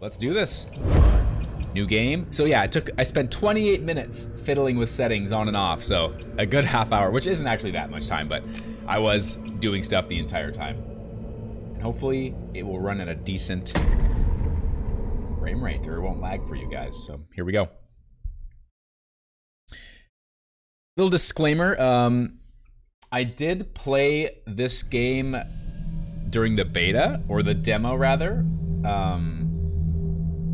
Let's do this. New game. So yeah, I spent 28 minutes fiddling with settings on and off, so a good half hour, which isn't actually that much time, but I was doing stuff the entire time. And hopefully it will run at a decent frame rate or it won't lag for you guys. So here we go. Little disclaimer, I did play this game during the beta, or the demo rather,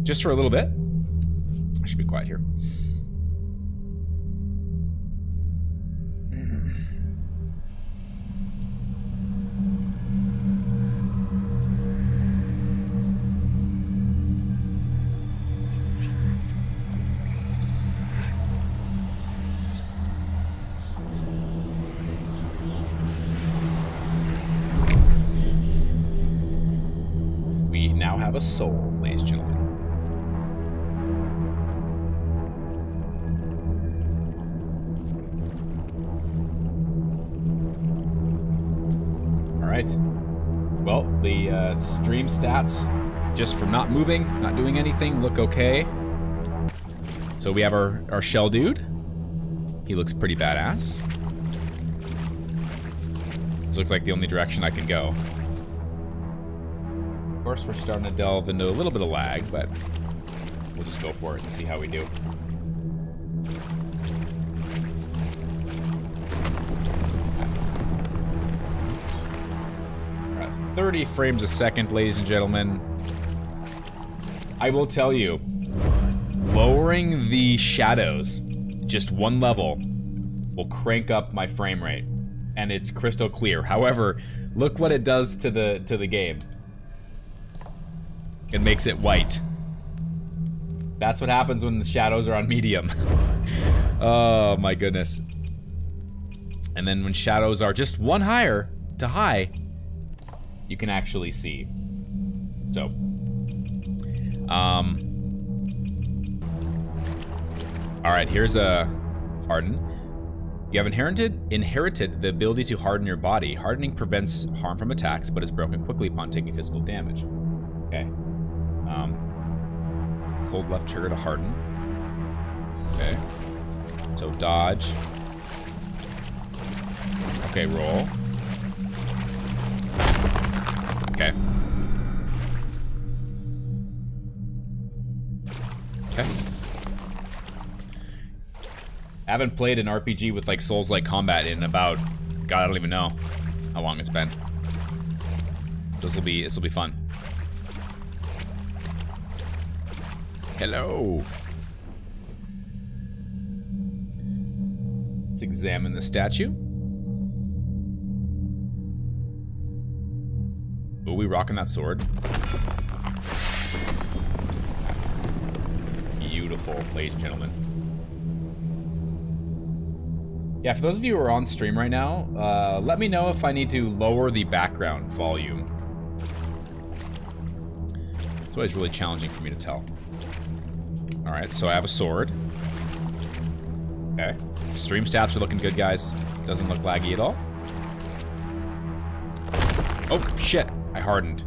just for a little bit. I should be quiet here. We now have a soul, ladies and gentlemen. Well, the stream stats, just from not moving, not doing anything, look okay. So we have our shell dude. He looks pretty badass. This looks like the only direction I can go. Of course, we're starting to delve into a little bit of lag, but we'll just go for it and see how we do. At 30 frames a second, ladies and gentlemen. I will tell you, lowering the shadows just one level will crank up my frame rate, and it's crystal clear. However, look what it does to the game. It makes it white. That's what happens when the shadows are on medium. Oh my goodness. And then when shadows are just one higher to high, you can actually see. So, all right, here's a harden. You have inherited the ability to harden your body. Hardening prevents harm from attacks, but is broken quickly upon taking physical damage. Okay. Hold left trigger to harden. Okay. So dodge. Okay, roll. Okay. Okay. I haven't played an RPG with like Souls-like combat in about, God, I don't even know how long it's been. This will be fun. Hello. Let's examine the statue. Ooh, we rocking that sword. Beautiful, ladies and gentlemen. Yeah, for those of you who are on stream right now, let me know if I need to lower the background volume. It's always really challenging for me to tell. All right, so I have a sword. Okay. Stream stats are looking good, guys. Doesn't look laggy at all. Oh, shit. I hardened.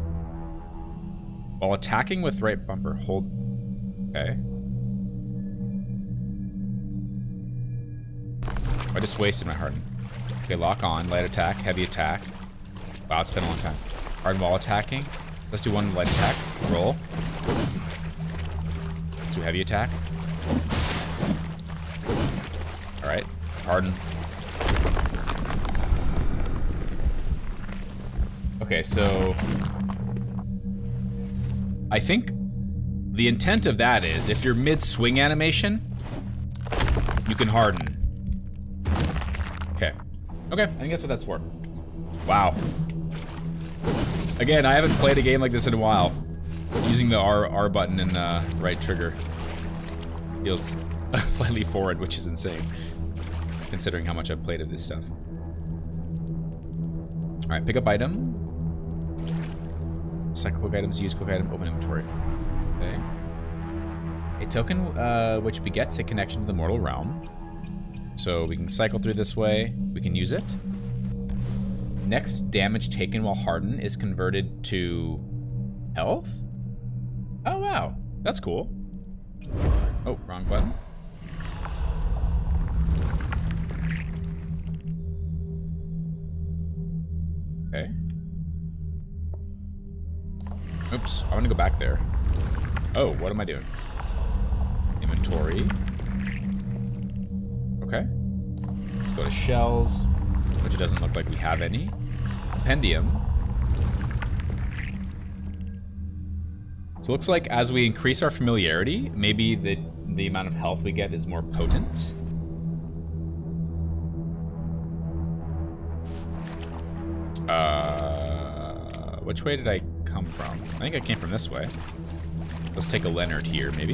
While attacking with right bumper, hold. Okay. I just wasted my harden. Okay, lock on, light attack, heavy attack. Wow, it's been a long time. Harden while attacking. So let's do one light attack. Roll. Let's do heavy attack. Alright, harden. Okay, so I think the intent of that is if you're mid-swing animation, you can harden. Okay. Okay, I think that's what that's for. Wow. Again, I haven't played a game like this in a while. Using the R button and right trigger feels slightly forward, which is insane, considering how much I've played of this stuff. Alright, pick up item. Select quick items, use quick item, open inventory. Okay. A token which begets a connection to the mortal realm. So we can cycle through this way. We can use it. Next, damage taken while hardened is converted to health? Oh, wow. That's cool. Oh, wrong button. Okay. Oops, I want to go back there. Oh, what am I doing? Inventory. Okay. Let's go to shells, which it doesn't look like we have any. Compendium. So it looks like as we increase our familiarity, maybe the amount of health we get is more potent. Which way did I come from? I think I came from this way. Let's take a Leonard here, maybe.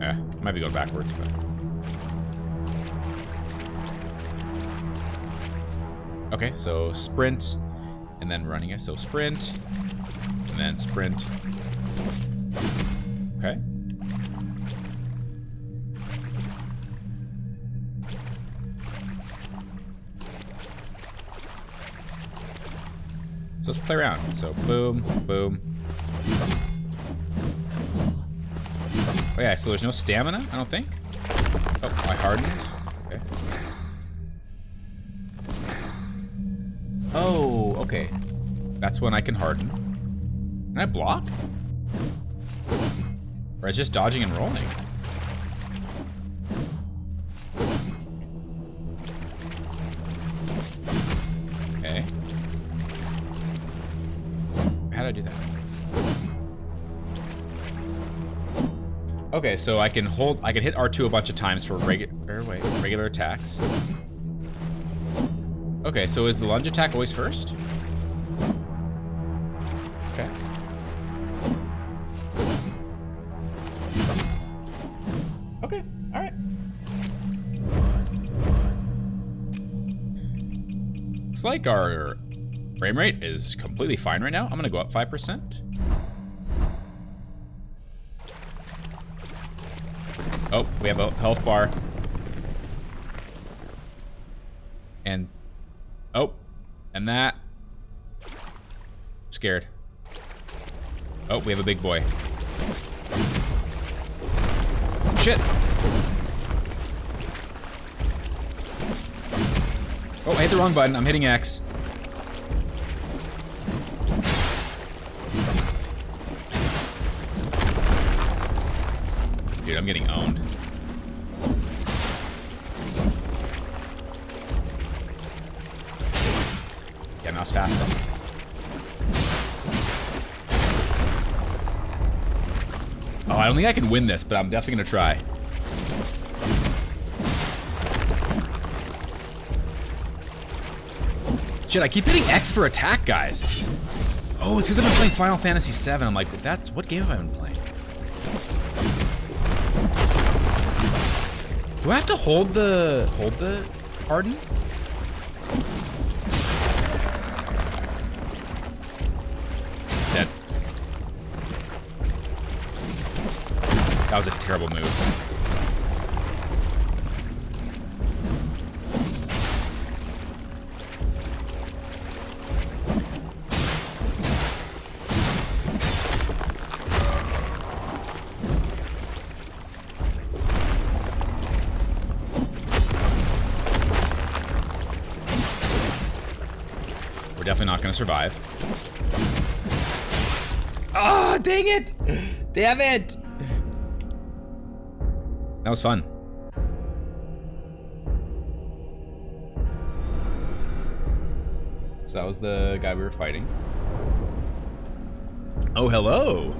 Eh, might be going backwards, but... Okay, so sprint, and then running it. So sprint, and then sprint. Okay. So let's play around. So boom, boom. Oh yeah, so there's no stamina, I don't think. Oh, I hardened. Okay. Oh, okay. That's when I can harden. Can I block? Or is it just dodging and rolling? Okay, so I can hold, I can hit R2 a bunch of times for regular attacks. Okay, so is the lunge attack always first? Okay. Okay, all right. Looks like our frame rate is completely fine right now. I'm gonna go up 5%. Oh, we have a health bar. And, oh, and that. I'm scared. Oh, we have a big boy. Shit. Oh, I hit the wrong button. I'm hitting X. Dude, I'm getting owned. Yeah, mouse fast. Oh, I don't think I can win this, but I'm definitely gonna try. Shit, I keep hitting X for attack, guys. Oh, it's because I've been playing Final Fantasy VII. I'm like, that's, what game have I been playing? Do I have to hold the harden? Dead. That was a terrible move. Gonna survive. Oh, dang it! Damn it! That was fun. So that was the guy we were fighting. Oh, hello!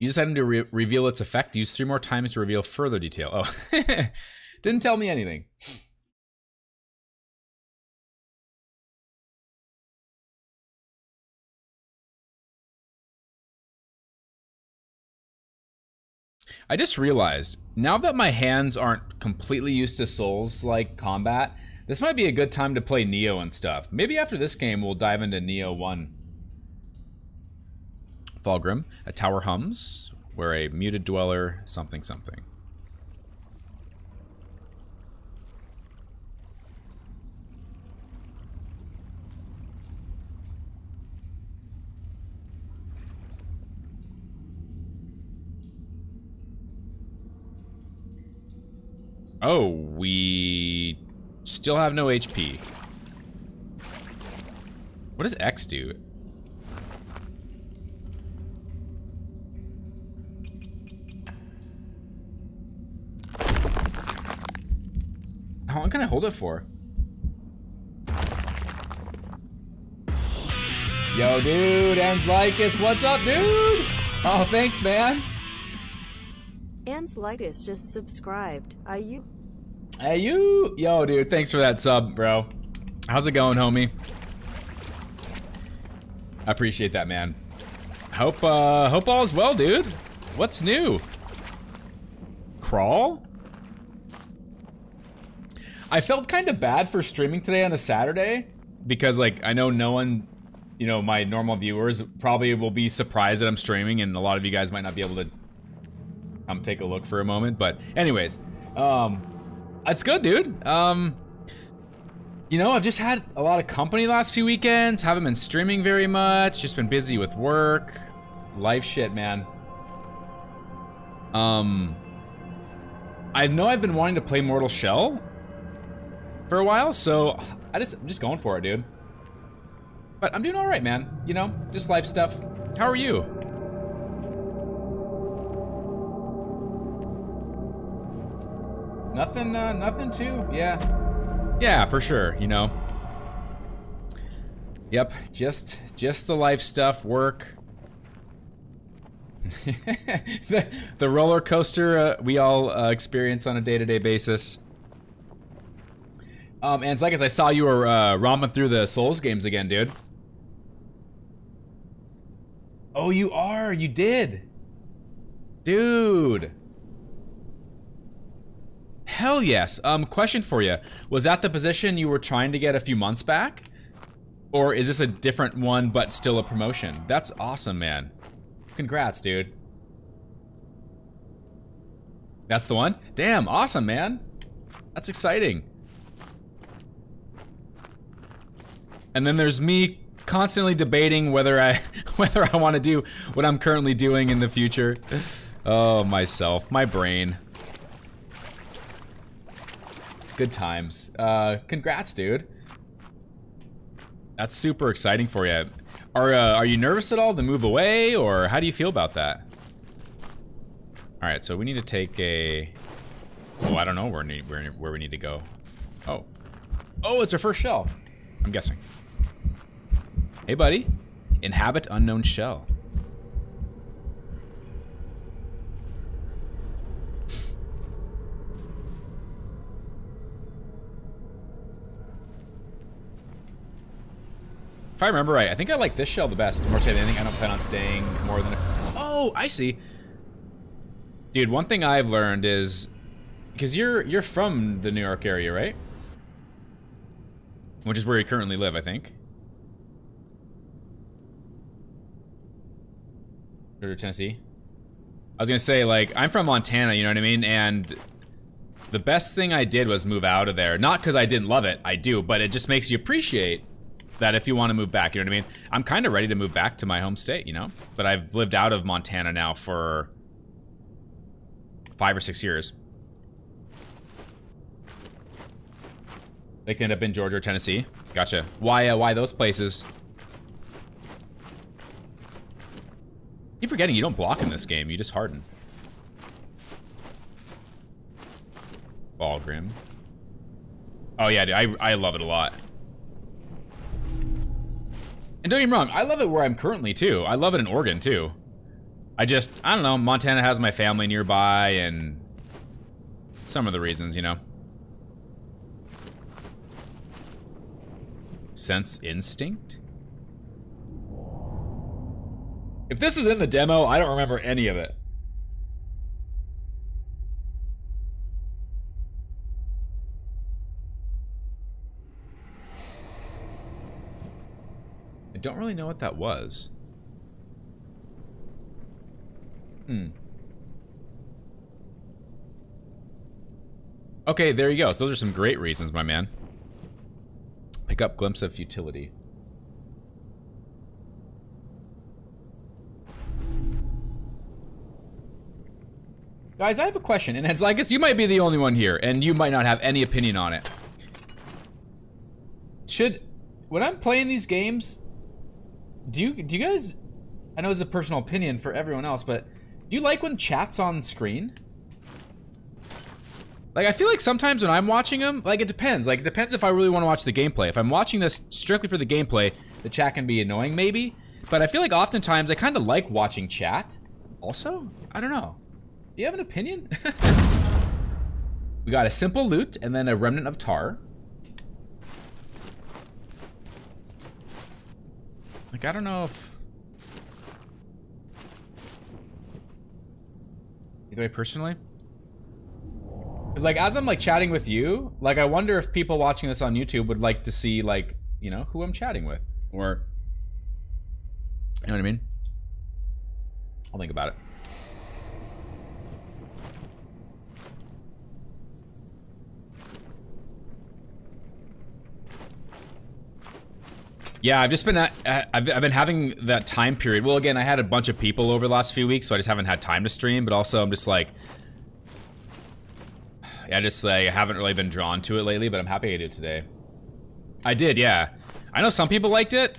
Use item to reveal its effect. Use 3 more times to reveal further detail. Oh, didn't tell me anything. I just realized, now that my hands aren't completely used to Souls-like combat, this might be a good time to play Nioh and stuff. Maybe after this game, we'll dive into Nioh 1. Fulgrim, a tower hums, where a muted dweller, something something. Oh, we still have no HP. What does X do? How long can I hold it for? Yo, dude, Anzlikus, what's up, dude? Oh, thanks, man. Anzlikus just subscribed. Hey, you. Yo, dude, thanks for that sub, bro. How's it going, homie? I appreciate that, man. Hope all's well, dude. What's new? Crawl? I felt kind of bad for streaming today on a Saturday because, like, I know no one, you know, my normal viewers probably will be surprised that I'm streaming, and a lot of you guys might not be able to take a look for a moment, but anyways, it's good, dude. You know, I've just had a lot of company last few weekends, haven't been streaming very much, just been busy with work, life shit, man. I know I've been wanting to play Mortal Shell for a while, so I'm just going for it, dude. But I'm doing all right, man. You know, just life stuff. How are you? Nothing, nothing too, yeah. Yeah, for sure, you know. Yep, just the life stuff, work. the roller coaster we all experience on a day-to-day basis. And it's like, as I saw you were romping through the Souls games again, dude. Oh, you are, you did. Dude. Hell yes. Question for you. Was that the position you were trying to get a few months back? Or is this a different one, but still a promotion? That's awesome, man. Congrats, dude. That's the one? Damn, awesome, man. That's exciting. And then there's me constantly debating whether I want to do what I'm currently doing in the future. Oh, myself, my brain. Good times. Congrats, dude. That's super exciting for you. Are you nervous at all to move away, or how do you feel about that? All right, so we need to take a... Oh, I don't know where we need to go. Oh. Oh, it's our first shell, I'm guessing. Hey, buddy. Inhabit unknown shell. If I remember right, I think I like this shell the best. More than anything, I don't plan on staying more than a... Oh, I see. Dude, one thing I've learned is... Because you're from the New York area, right? Which is where you currently live, I think. Or Tennessee. I was gonna say, like, I'm from Montana, you know what I mean? And the best thing I did was move out of there. Not because I didn't love it, I do, but it just makes you appreciate that if you want to move back, you know what I mean? I'm kind of ready to move back to my home state, you know? But I've lived out of Montana now for 5 or 6 years. They can end up in Georgia or Tennessee. Gotcha. Why those places? You're forgetting you don't block in this game, you just harden. Fulgrim. Oh yeah, dude, I love it a lot. And don't get me wrong, I love it where I'm currently too. I love it in Oregon too. I don't know, Montana has my family nearby and some of the reasons, you know. Sense instinct? If this is in the demo, I don't remember any of it. I don't really know what that was. Okay, there you go. So those are some great reasons, my man. Pick up glimpse of futility. Guys, I have a question, and it's like, you might be the only one here, and you might not have any opinion on it. When I'm playing these games, do you guys, I know it's a personal opinion for everyone else, but do you like when chat's on screen? Like, I feel like sometimes when I'm watching them, like, it depends. Like, it depends if I really want to watch the gameplay. If I'm watching this strictly for the gameplay, the chat can be annoying, maybe. But I feel like oftentimes I kind of like watching chat. Also, I don't know. Do you have an opinion? We got a simple loot and then a remnant of tar. Like, I don't know if... Either way, personally. Because, like, as I'm, like, chatting with you, like, I wonder if people watching this on YouTube would like to see, like, you know, who I'm chatting with. Or, you know what I mean? I'll think about it. Yeah, I've just been I've been having that time period. Well, again, I had a bunch of people over the last few weeks, so I just haven't had time to stream. But also, I'm just like, I haven't really been drawn to it lately. But I'm happy I did today. I did, yeah. I know some people liked it,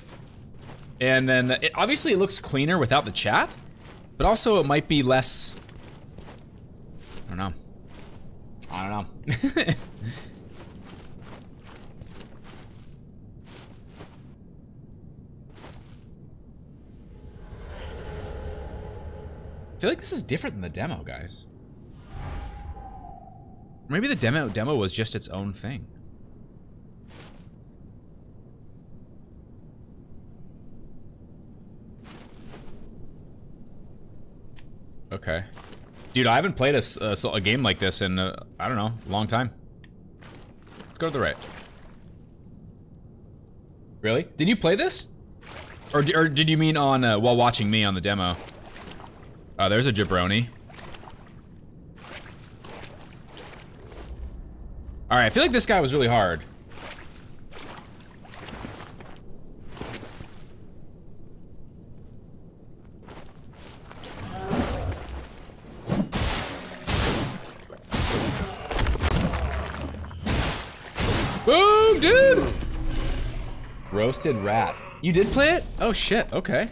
and then obviously it looks cleaner without the chat. But also, it might be less. I don't know. I don't know. I feel like this is different than the demo, guys. Maybe the demo was just its own thing. Okay. Dude, I haven't played a game like this in, I don't know, a long time. Let's go to the right. Really? Did you play this? Or did you mean on while watching me on the demo? Oh, there's a jabroni. Alright, I feel like this guy was really hard. Boom, dude! Roasted rat. You did play it? Oh shit, okay.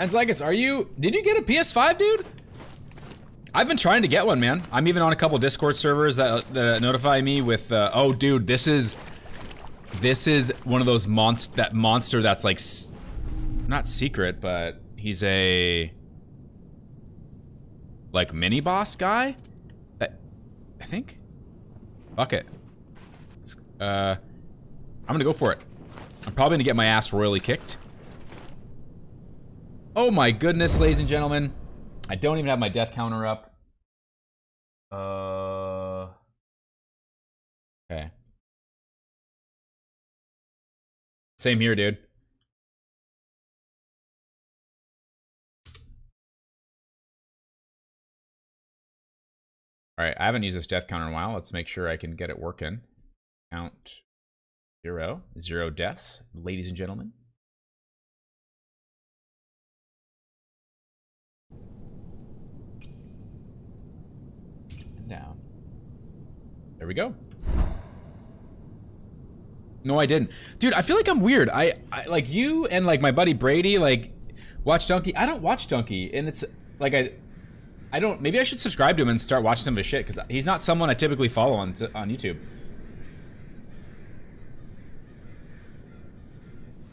Anzlikus, did you get a PS5, dude? I've been trying to get one, man. I'm even on a couple Discord servers that notify me with, oh, dude, this is one of those monster that's like, not secret, but he's a, like, mini boss guy? I think? Fuck it. I'm gonna go for it. I'm probably gonna get my ass royally kicked. Oh my goodness, ladies and gentlemen. I don't even have my death counter up. Okay. Same here, dude. All right, I haven't used this death counter in a while. Let's make sure I can get it working. Count 0 deaths, ladies and gentlemen. Down. There we go. No, I didn't. Dude, I feel like I'm weird. I like you and like my buddy Brady, like watch Dunkey. I don't watch Dunkey, and it's like I don't, maybe I should subscribe to him and start watching some of his shit, because he's not someone I typically follow on YouTube.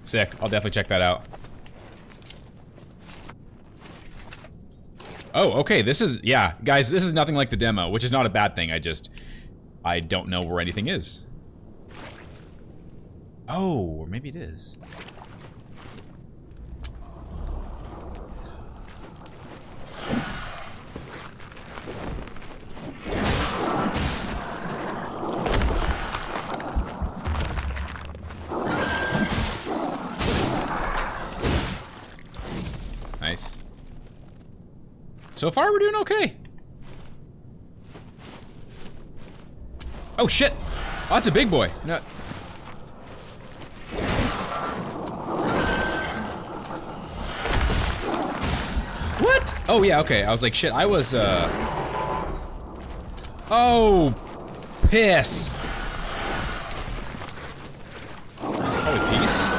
Sick, I'll definitely check that out. Oh, okay, this is, yeah, guys, this is nothing like the demo, which is not a bad thing, I don't know where anything is. Oh, or maybe it is. So far, we're doing okay. Oh shit! Oh, that's a big boy. No. What? Oh yeah, okay. I was like, shit, I was, oh, piss. Holy peace.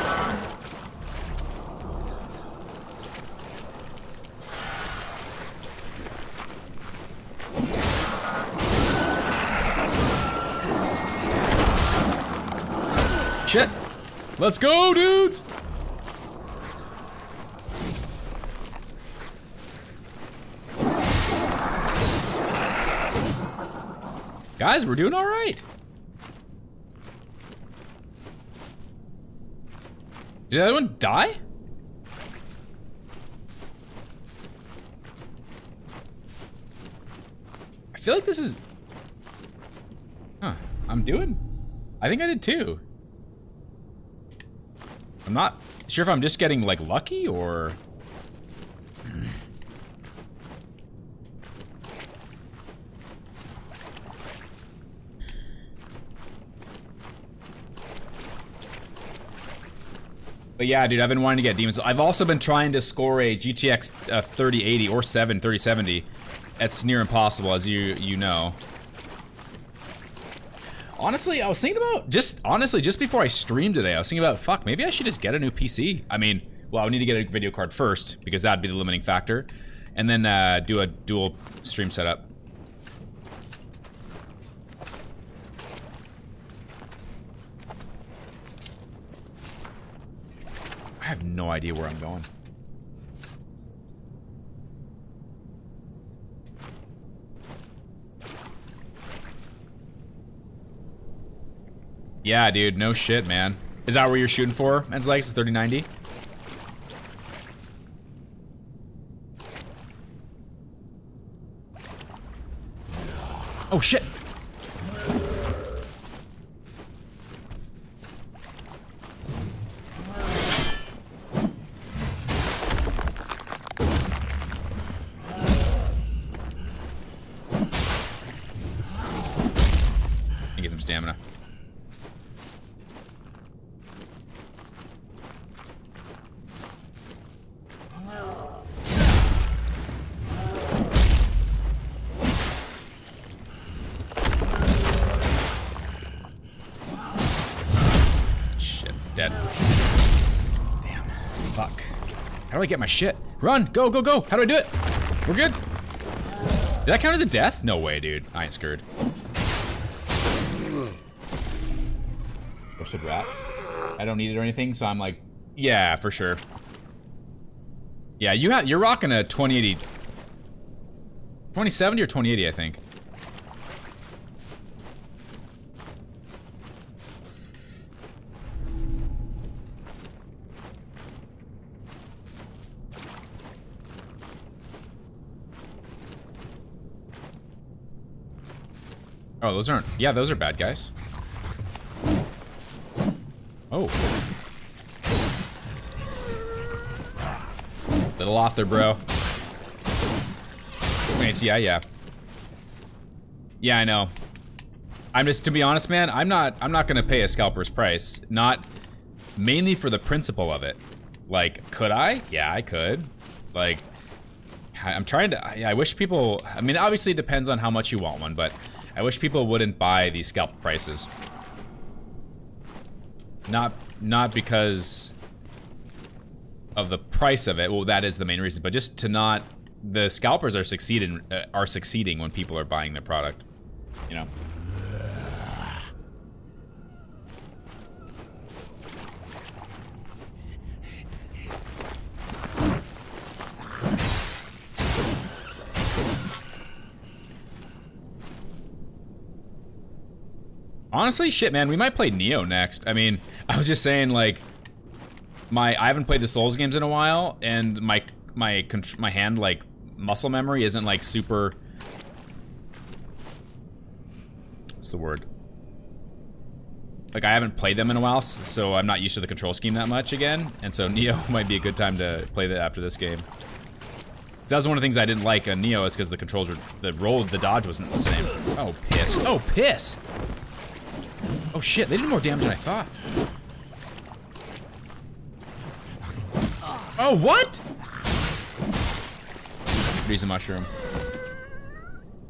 Shit. Let's go, dudes. Guys, we're doing all right. Did that one die? I feel like this is... Huh, I'm doing... I think I did too. I'm not sure if I'm just getting like lucky or... But yeah, dude, I've been wanting to get Demon's Souls. I've also been trying to score a GTX 3080 or 3070. That's near impossible, as you know. Honestly, I was thinking about, just before I streamed today, I was thinking about, fuck, maybe I should just get a new PC. I mean, well, I would need to get a video card first, because that'd be the limiting factor. And then do a dual stream setup. I have no idea where I'm going. Yeah, dude, no shit, man. Is that where you're shooting for, Anzlikus, 3090? Oh shit! Get my shit. Run, go, go, go. How do I do it? We're good. Did that count as a death? No way, dude. I ain't scared. Roasted rat. I don't need it or anything, so I'm like, yeah, for sure. Yeah, you're rocking a 2080. 2070 or 2080, I think. Oh, those aren't, yeah, those are bad guys. Oh. Little off there, bro. Wait, yeah. Yeah, I know. I'm just, to be honest, man, I'm not gonna pay a scalper's price. Not, mainly for the principle of it. Like, could I? Yeah, I could. Like, I'm trying to, I wish people, I mean, obviously it depends on how much you want one, but I wish people wouldn't buy these scalp prices. Not because of the price of it. Well, that is the main reason, but just to not, the scalpers are succeeding when people are buying their product, you know. Honestly, shit, man, we might play Nioh next. I mean, I was just saying, like, I haven't played the Souls games in a while, and my hand, like, muscle memory isn't, like, super... What's the word? Like, I haven't played them in a while, so I'm not used to the control scheme that much again, and so Nioh might be a good time to play that after this game. So that was one of the things I didn't like on Nioh, is because the controls were, the roll of the dodge wasn't the same. Oh, piss. Oh, piss! Oh shit, they did more damage than I thought. Oh, what? Reason mushroom.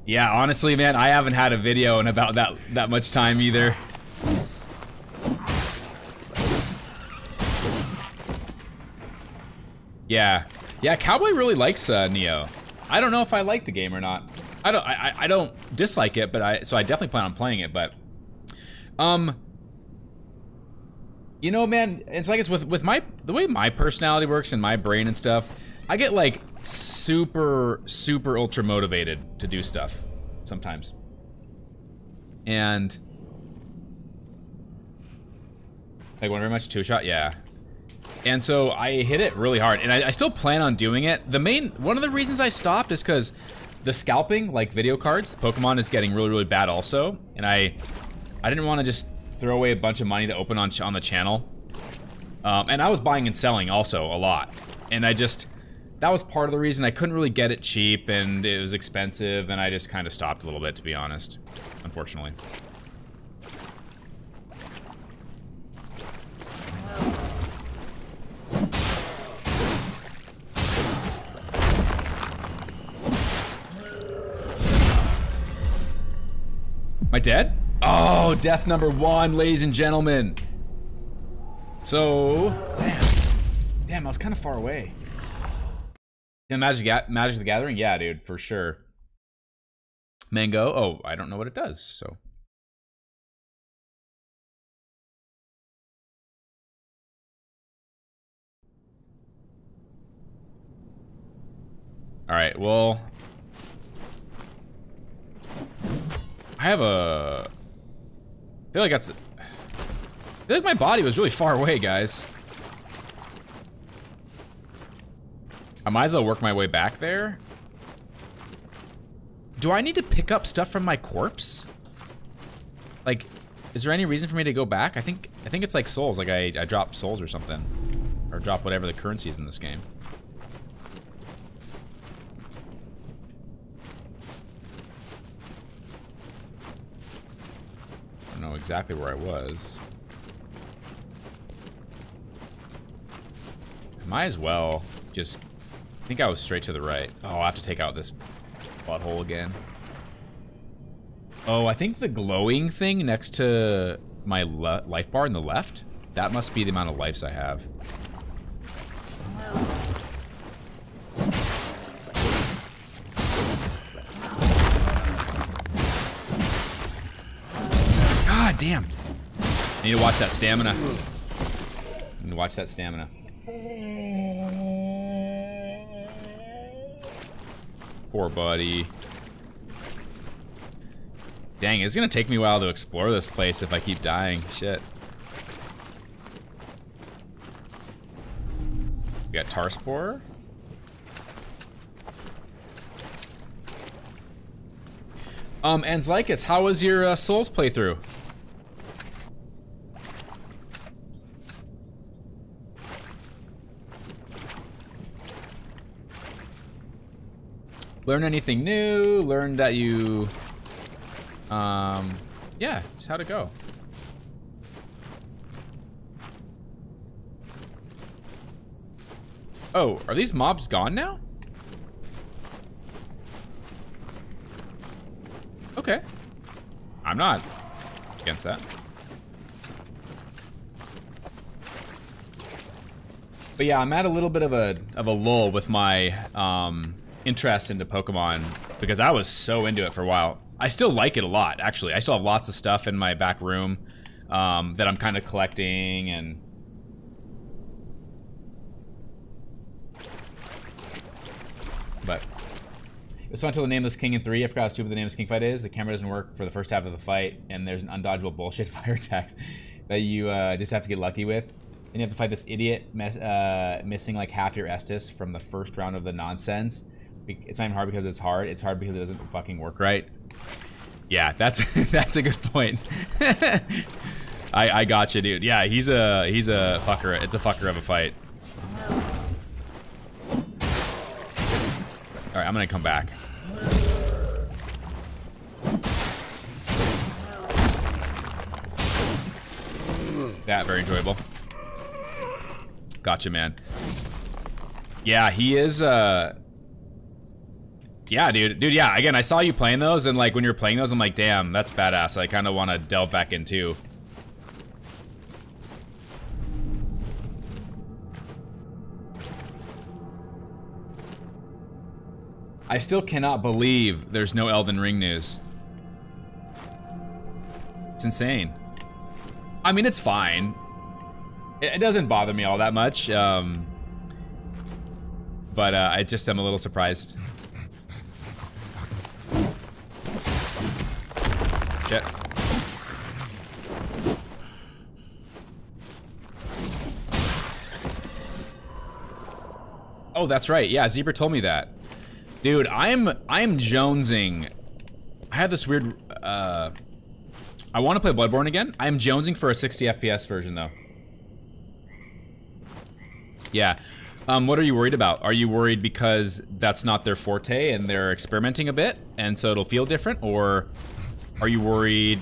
Yeah, honestly, man, I haven't had a video in about that much time either. Yeah, yeah. Cowboy really likes Nioh. I don't know if I like the game or not. I don't dislike it, but so I definitely plan on playing it. But, you know, man, it's like it's with the way my personality works and my brain and stuff. I get like super ultra motivated to do stuff sometimes, and like one very much two shot, yeah. And so I hit it really hard, and I still plan on doing it. One of the reasons I stopped is because the scalping, like video cards, Pokemon is getting really bad also, and I didn't want to just throw away a bunch of money to open on the channel, and I was buying and selling also a lot, and that was part of the reason I couldn't really get it cheap, and it was expensive, and I just kind of stopped a little bit, to be honest, unfortunately. Am I dead? Oh, death number one, ladies and gentlemen. So, damn, I was kind of far away. Yeah, Magic the Gathering? Yeah, dude, for sure. Mango? Oh, I don't know what it does, so. Alright, well. I feel like my body was really far away, guys. I might as well work my way back there. Do I need to pick up stuff from my corpse? Like, is there any reason for me to go back? I think it's like souls, like I drop souls or something. Or drop whatever the currency is in this game. I don't know exactly where I was. I might as well just... I think I was straight to the right. Oh, I'll have to take out this butthole again. Oh, I think the glowing thing next to my life bar on the left, that must be the amount of lives I have. God damn. I need to watch that stamina. I need to watch that stamina. 4 buddy. Dang, it's gonna take me a while to explore this place if I keep dying. Shit. We got tar spore. Anzlikus, how was your Souls playthrough? Learn anything new, learn that you, yeah, just how to go. Oh, are these mobs gone now? Okay. I'm not against that. But yeah, I'm at a little bit of a lull with my, interest into Pokemon, because I was so into it for a while. I still like it a lot, actually. I still have lots of stuff in my back room that I'm kind of collecting, and but it was fun until the Nameless King in 3. I forgot how stupid the Nameless King fight is. The camera doesn't work for the first half of the fight, and there's an undodgeable bullshit fire attacks that you just have to get lucky with. Then you have to fight this idiot missing like half your Estus from the first round of the nonsense. It's not even hard because it's hard. It's hard because it doesn't fucking work right. Yeah, that's a good point. I gotcha, dude. Yeah, he's a fucker. It's a fucker of a fight. Alright, I'm gonna come back. That very enjoyable. Gotcha, man. Yeah, he is, yeah, dude, yeah, again, I saw you playing those, and like, when you were playing those, I'm like, damn, that's badass. I kinda wanna delve back into. I still cannot believe there's no Elden Ring news. It's insane. I mean, it's fine. It doesn't bother me all that much, but I just am a little surprised. Shit. Oh, that's right. Yeah, Z3bra told me that. Dude, I'm jonesing. I have this weird, I want to play Bloodborne again. I'm jonesing for a 60 FPS version, though. Yeah. What are you worried about? Are you worried because that's not their forte and they're experimenting a bit and so it'll feel different? Or are you worried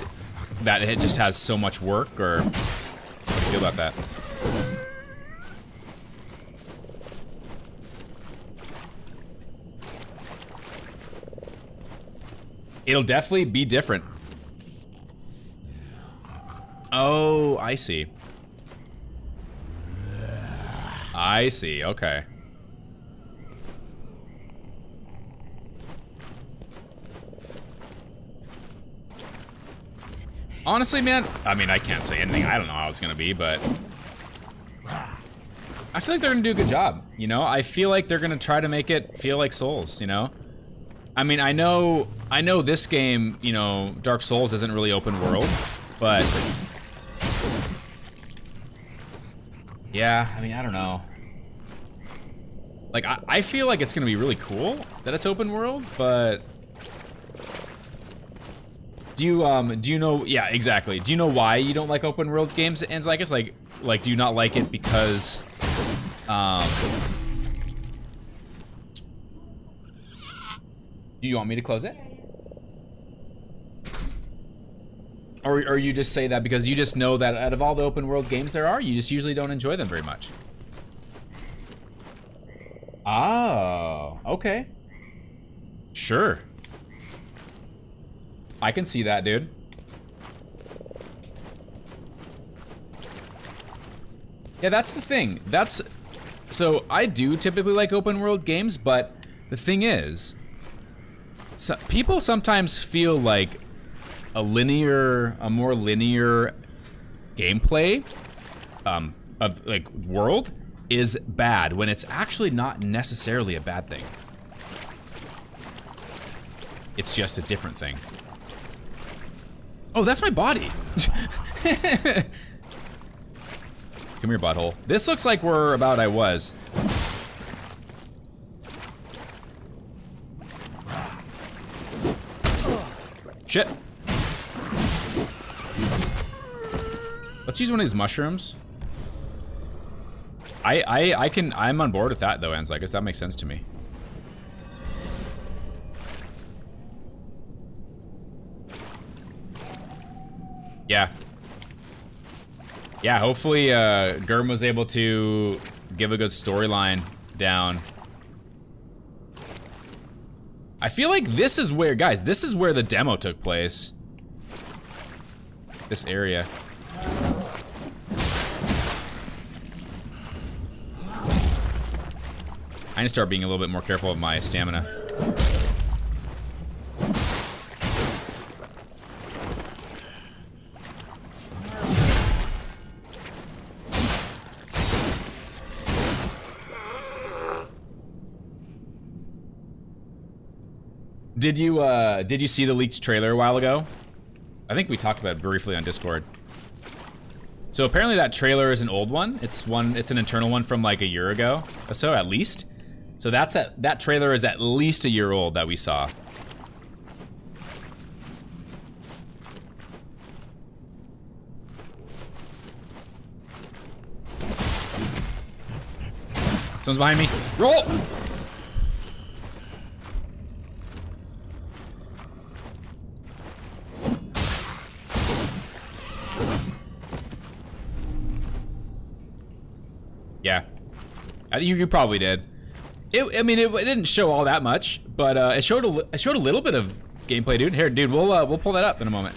that it just has so much work? Or how do you feel about that? It'll definitely be different. Oh, I see. I see, okay. Honestly, man, I mean, I can't say anything. I don't know how it's gonna be, but I feel like they're gonna do a good job, you know? I feel like they're gonna try to make it feel like Souls, you know? I mean, I know this game, you know, Dark Souls isn't really open world, but yeah, I mean, I don't know. Like, I feel like it's gonna be really cool that it's open world, but do you know? Yeah, exactly. Do you know why you don't like open world games? And I guess like do you not like it because do you want me to close it? Or you just say that because you just know that out of all the open world games there are, you just usually don't enjoy them very much. Oh, okay. Sure. I can see that, dude. Yeah, that's the thing. So I do typically like open world games, but the thing is, so people sometimes feel like a more linear gameplay of like world is bad when it's actually not necessarily a bad thing. It's just a different thing. Oh, that's my body. Come here, butthole. This looks like where about I was. Shit. Let's use one of these mushrooms. I'm on board with that though, Anzlikus. That makes sense to me. Yeah. Yeah, hopefully Gurm was able to give a good storyline down. I feel like this is where, guys, this is where the demo took place. This area. I need to start being a little bit more careful of my stamina. Did you see the leaked trailer a while ago? I think we talked about it briefly on Discord. So apparently that trailer is an old one. It's an internal one from like a year ago or so, at least. So that trailer is at least a year old that we saw. Someone's behind me. Roll! You probably did. I mean, it didn't show all that much, but it showed a little bit of gameplay, dude. Here, dude, we'll pull that up in a moment.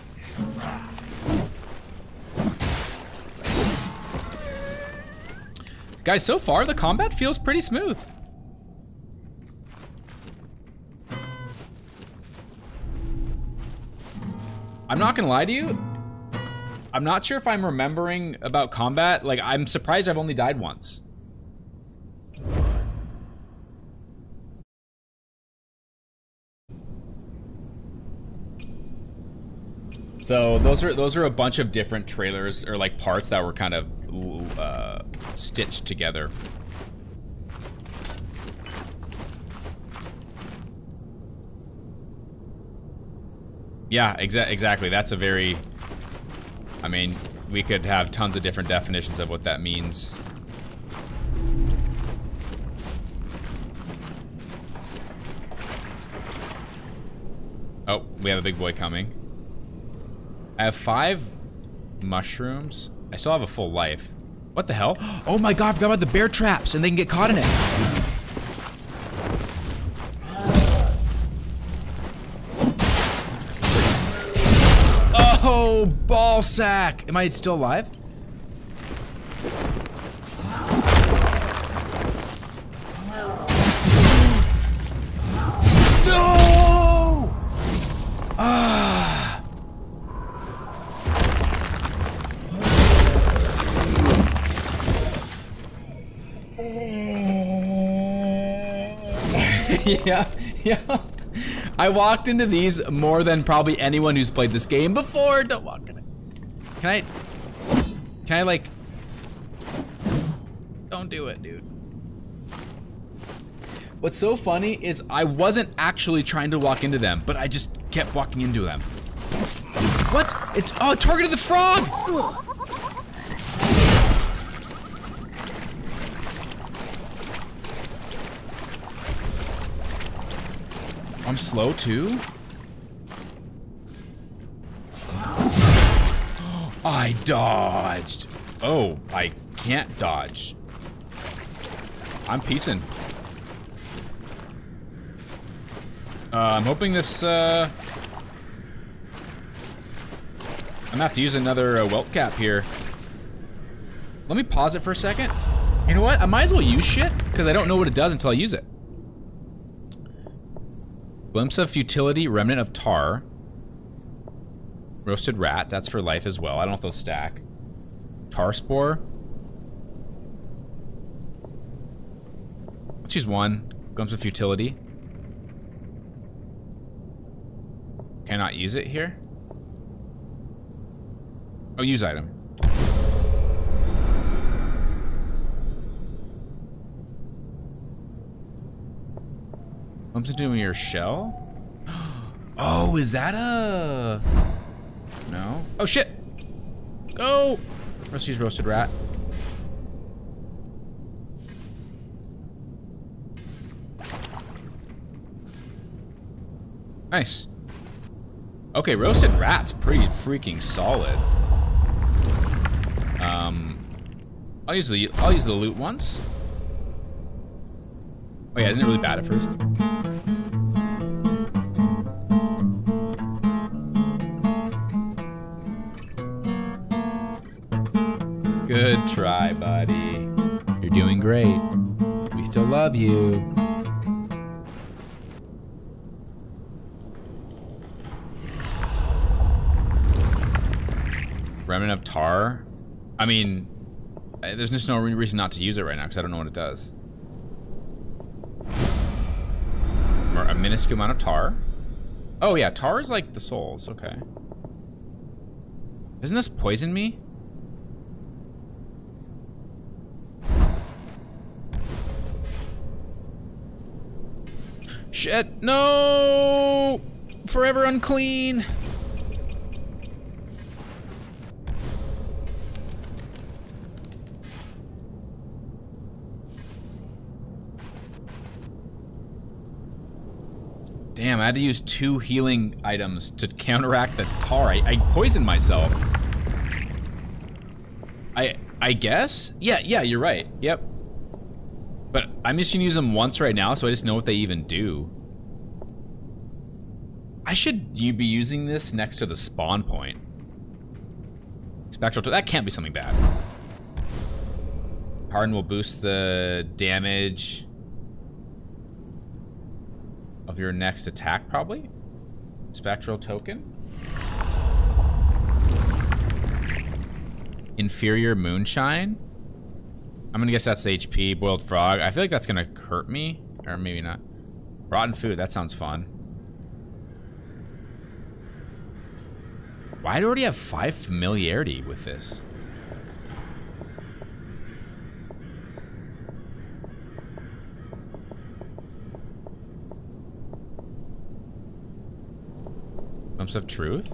Guys, so far the combat feels pretty smooth. I'm not gonna lie to you. I'm not sure if I'm remembering about combat. Like, I'm surprised I've only died once. So those are a bunch of different trailers or like parts that were kind of stitched together. Yeah, exactly. That's a very, I mean, we could have tons of different definitions of what that means. Oh, we have a big boy coming. I have 5 mushrooms. I still have a full life. What the hell? Oh my god, I forgot about the bear traps and they can get caught in it. Oh, ball sack. Am I still alive? No! Yeah. I walked into these more than probably anyone who's played this game before. Don't walk in it. Can I like, don't do it, dude. What's so funny is I wasn't actually trying to walk into them, but I just kept walking into them. What? It's, oh, it targeted the frog! I'm slow too? I dodged. Oh, I can't dodge. I'm peacing. I'm hoping this, I'm gonna have to use another welt cap here. Let me pause it for a second. You know what? I might as well use shit, because I don't know what it does until I use it. Glimpse of Futility, Remnant of Tar. Roasted Rat, that's for life as well. I don't know if they'll stack. Tar Spore. Let's use one. Glimpse of Futility. Cannot use it here. Oh, use item. Comes into your shell? Oh, is that a... No. Oh, shit. Go. Let's use Roasted Rat. Nice. Okay, Roasted Rat's pretty freaking solid. I'll use the loot once. Oh yeah, isn't it really bad at first? Good try, buddy. You're doing great. We still love you. Remnant of Tar? I mean, there's just no reason not to use it right now because I don't know what it does. A minuscule amount of tar. Oh yeah, tar is like the souls, okay. Doesn't this poison me? Shit, no! Forever unclean! Damn, I had to use 2 healing items to counteract the tar. I poisoned myself. I guess? Yeah, you're right. Yep. I'm just gonna use them once right now, so I just know what they even do. I should be using this next to the spawn point. Spectral, that can't be something bad. Harden will boost the damage of your next attack, probably. Spectral token. Inferior moonshine. I'm gonna guess that's HP. Boiled frog. I feel like that's gonna hurt me, or maybe not. Rotten food. That sounds fun. Why do I already have 5 familiarity with this? Bumps of truth?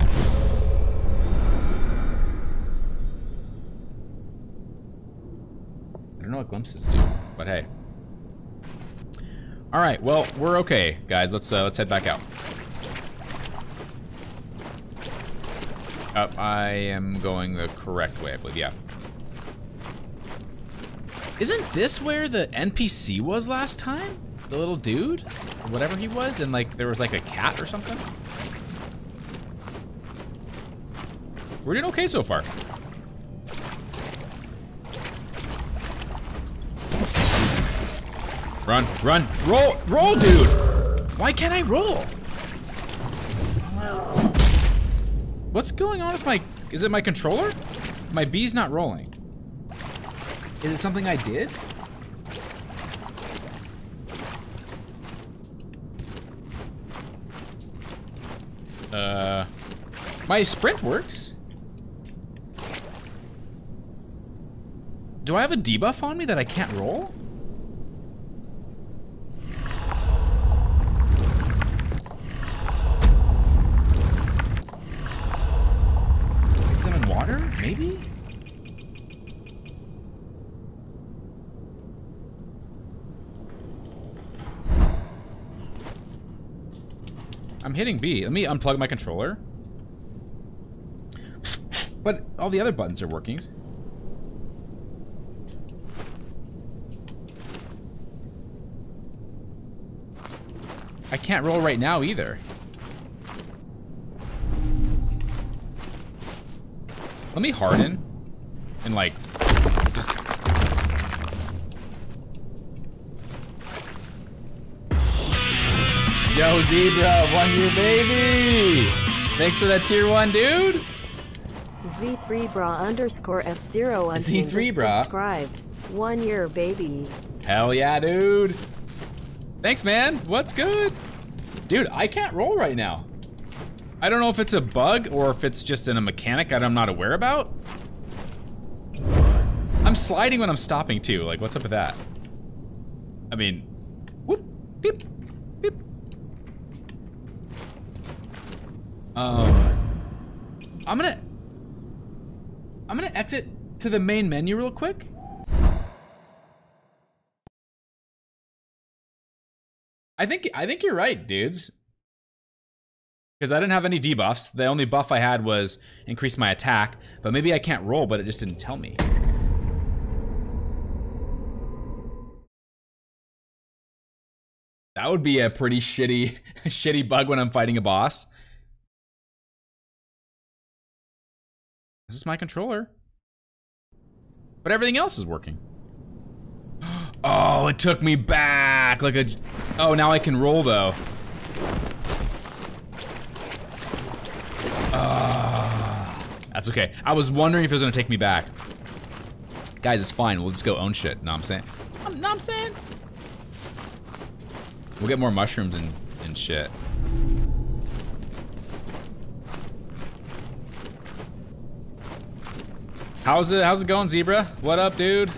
I don't know what glimpses do, but hey. All right, well, we're okay, guys. Let's head back out. Up, I am going the correct way, I believe, yeah. Isn't this where the NPC was last time? The little dude, whatever he was, and like there was like a cat or something? We're doing okay so far. Run, run, roll, roll, dude! Why can't I roll? What's going on with my, is it my controller? My B's not rolling. Is it something I did? My sprint works. Do I have a debuff on me that I can't roll? Maybe? I'm hitting B. Let me unplug my controller. But all the other buttons are working. I can't roll right now either. Let me harden and like just. Yo, Z3bra, 1 year baby. Thanks for that tier 1, dude. Z3bra underscore F0 on Z3bra subscribed. 1 year baby. Hell yeah, dude. Thanks, man. What's good, dude? I can't roll right now. I don't know if it's a bug or if it's just in a mechanic that I'm not aware about. I'm sliding when I'm stopping too. Like, what's up with that? I mean, whoop, beep, beep. I'm gonna exit to the main menu real quick. I think you're right, dudes. Because I didn't have any debuffs. The only buff I had was increase my attack, but maybe I can't roll, but it just didn't tell me. That would be a pretty shitty, shitty bug when I'm fighting a boss. This is my controller. But everything else is working. Oh, it took me back like a, oh, now I can roll though. That's okay. I was wondering if it was gonna take me back. Guys, it's fine. We'll just go own shit. Know what I'm saying? Know what I'm saying? We'll get more mushrooms and shit. How's it going, Z3bra? What up, dude?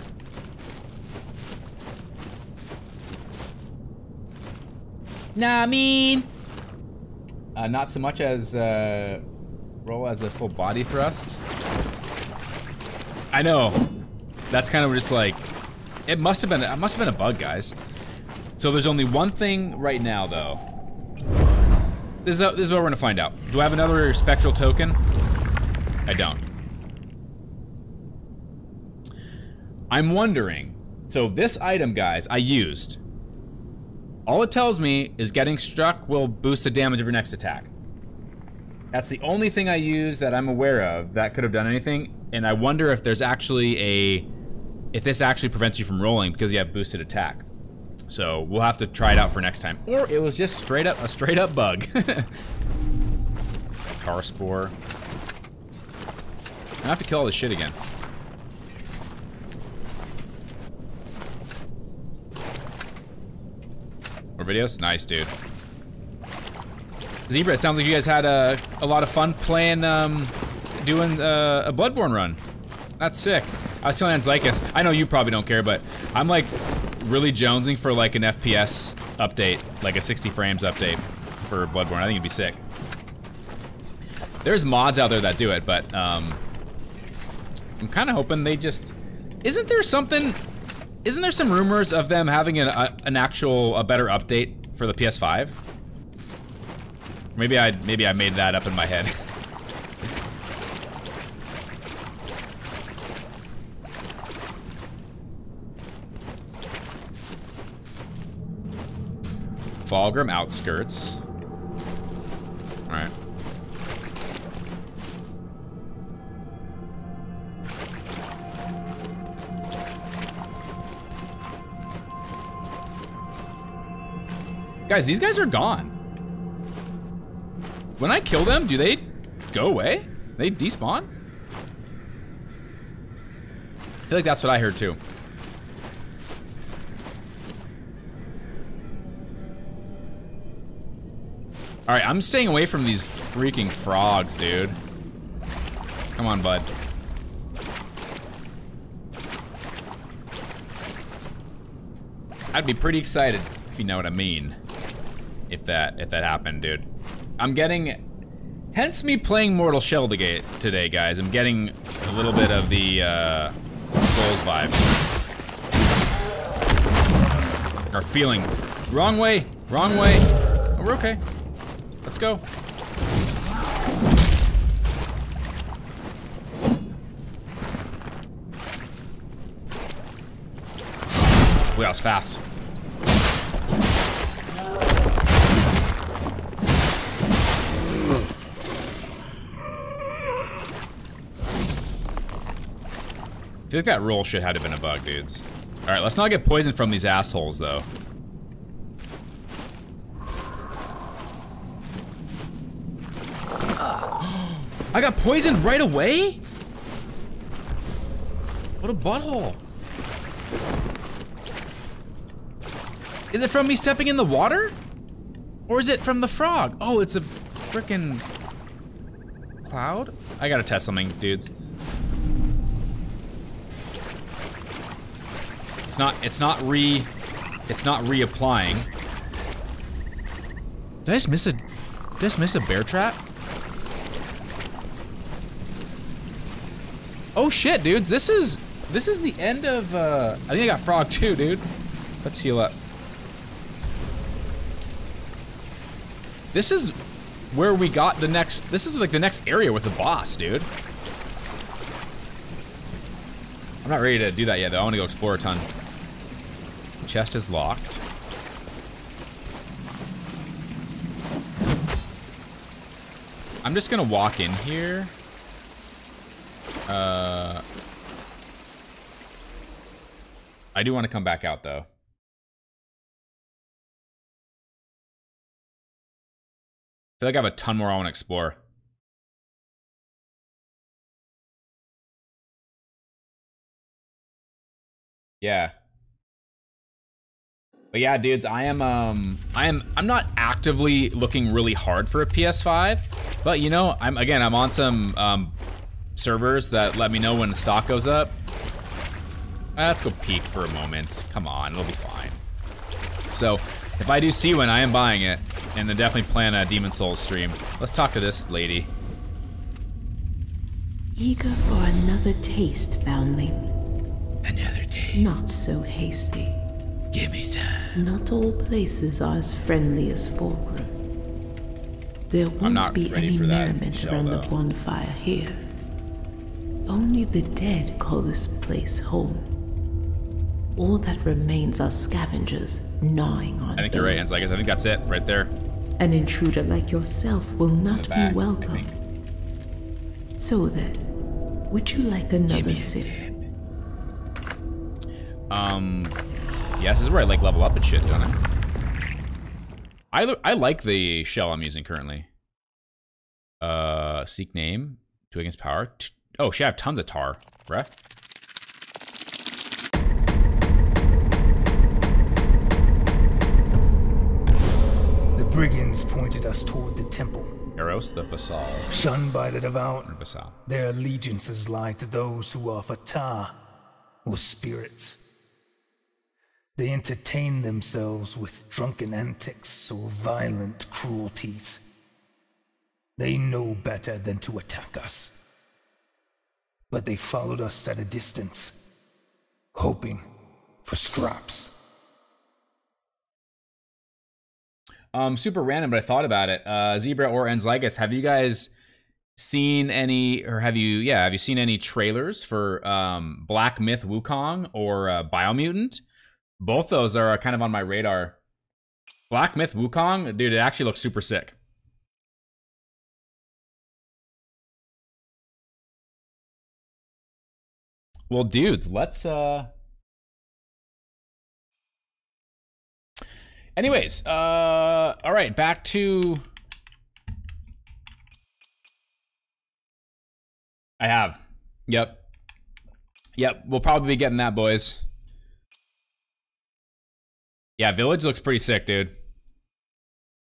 Nah, I mean. Not so much as roll as a full body thrust. I know. That's kind of just like it must have been a bug, guys. So there's only one thing right now though. This is what we're gonna find out. Do I have another spectral token? I don't. I'm wondering So this item, guys, I used. All it tells me is getting struck will boost the damage of your next attack. That's the only thing I used that I'm aware of that could have done anything. And I wonder if there's actually a... if this actually prevents you from rolling because you have boosted attack. So we'll have to try it out for next time. Or it was just straight up, a straight up bug. Tar spore. I have to kill all this shit again. More videos? Nice, dude. Z3bra, it sounds like you guys had a lot of fun playing, doing a Bloodborne run. That's sick. I was telling Anzlikus, I know you probably don't care, but I'm like really jonesing for like an FPS update, like a 60 frames update for Bloodborne. I think it'd be sick. There's mods out there that do it, but I'm kind of hoping they just... Isn't there something... Isn't there some rumors of them having an actual, a better update for the PS5? Maybe I made that up in my head. Falgrim outskirts. All right. Guys, these guys are gone. When I kill them, do they go away? They despawn? I feel like that's what I heard too. All right, I'm staying away from these freaking frogs, dude. Come on, bud. I'd be pretty excited, if you know what I mean. If that happened, dude. I'm getting, hence me playing Mortal Shell today, guys. I'm getting a little bit of the Souls vibe. Or feeling. Wrong way, wrong way. Oh, we're okay. Let's go. Wow, that was fast. I feel like that roll shit had to have been a bug, dudes. All right, let's not get poisoned from these assholes, though. I got poisoned right away? What a butthole. Is it from me stepping in the water? Or is it from the frog? Oh, it's a frickin' cloud? I gotta test something, dudes. It's not reapplying. Did I just miss a bear trap? Oh shit, dudes, this is the end of I think I got frog too, dude. Let's heal up. This is where we got the next, this is like the next area with the boss, dude. I'm not ready to do that yet though, I wanna go explore a ton. Chest is locked. I'm just gonna walk in here. I do want to come back out though. I feel like I have a ton more I want to explore. Yeah. But yeah, dudes, I'm not actively looking really hard for a PS5, but you know, I'm on some servers that let me know when the stock goes up. Let's go peek for a moment. Come on, it'll be fine. So, if I do see one, I am buying it, and I definitely plan a Demon's Souls stream. Let's talk to this lady. Eager for another taste, foundling. Another taste. Not so hasty. Give me time. Not all places are as friendly as Fulcrum. There won't be any merriment around the bonfire here. Only the dead call this place home. All that remains are scavengers gnawing on. I think you're right, Anzlikus. I think that's it, right there. An intruder like yourself will not be welcome. So then, would you like another sip? Yeah, this is where I like level up and shit, don't I like the shell I'm using currently. Seek name, 2 against power. Oh shit, I have tons of tar, bruh. Brigands pointed us toward the temple. Eros the Vassal. Shunned by the devout, their allegiances lie to those who are Fatah, or spirits. They entertain themselves with drunken antics or violent cruelties. They know better than to attack us. But they followed us at a distance, hoping for scraps. Super random, but I thought about it. Z3bra or Anzlikus, have you guys seen any, or have you seen any trailers for Black Myth Wukong or Biomutant? Both those are kind of on my radar. Black Myth Wukong, dude, it actually looks super sick. Well, dudes, let's... Anyways, all right, back to... I have. Yep. Yep, we'll probably be getting that, boys. Yeah, Village looks pretty sick, dude.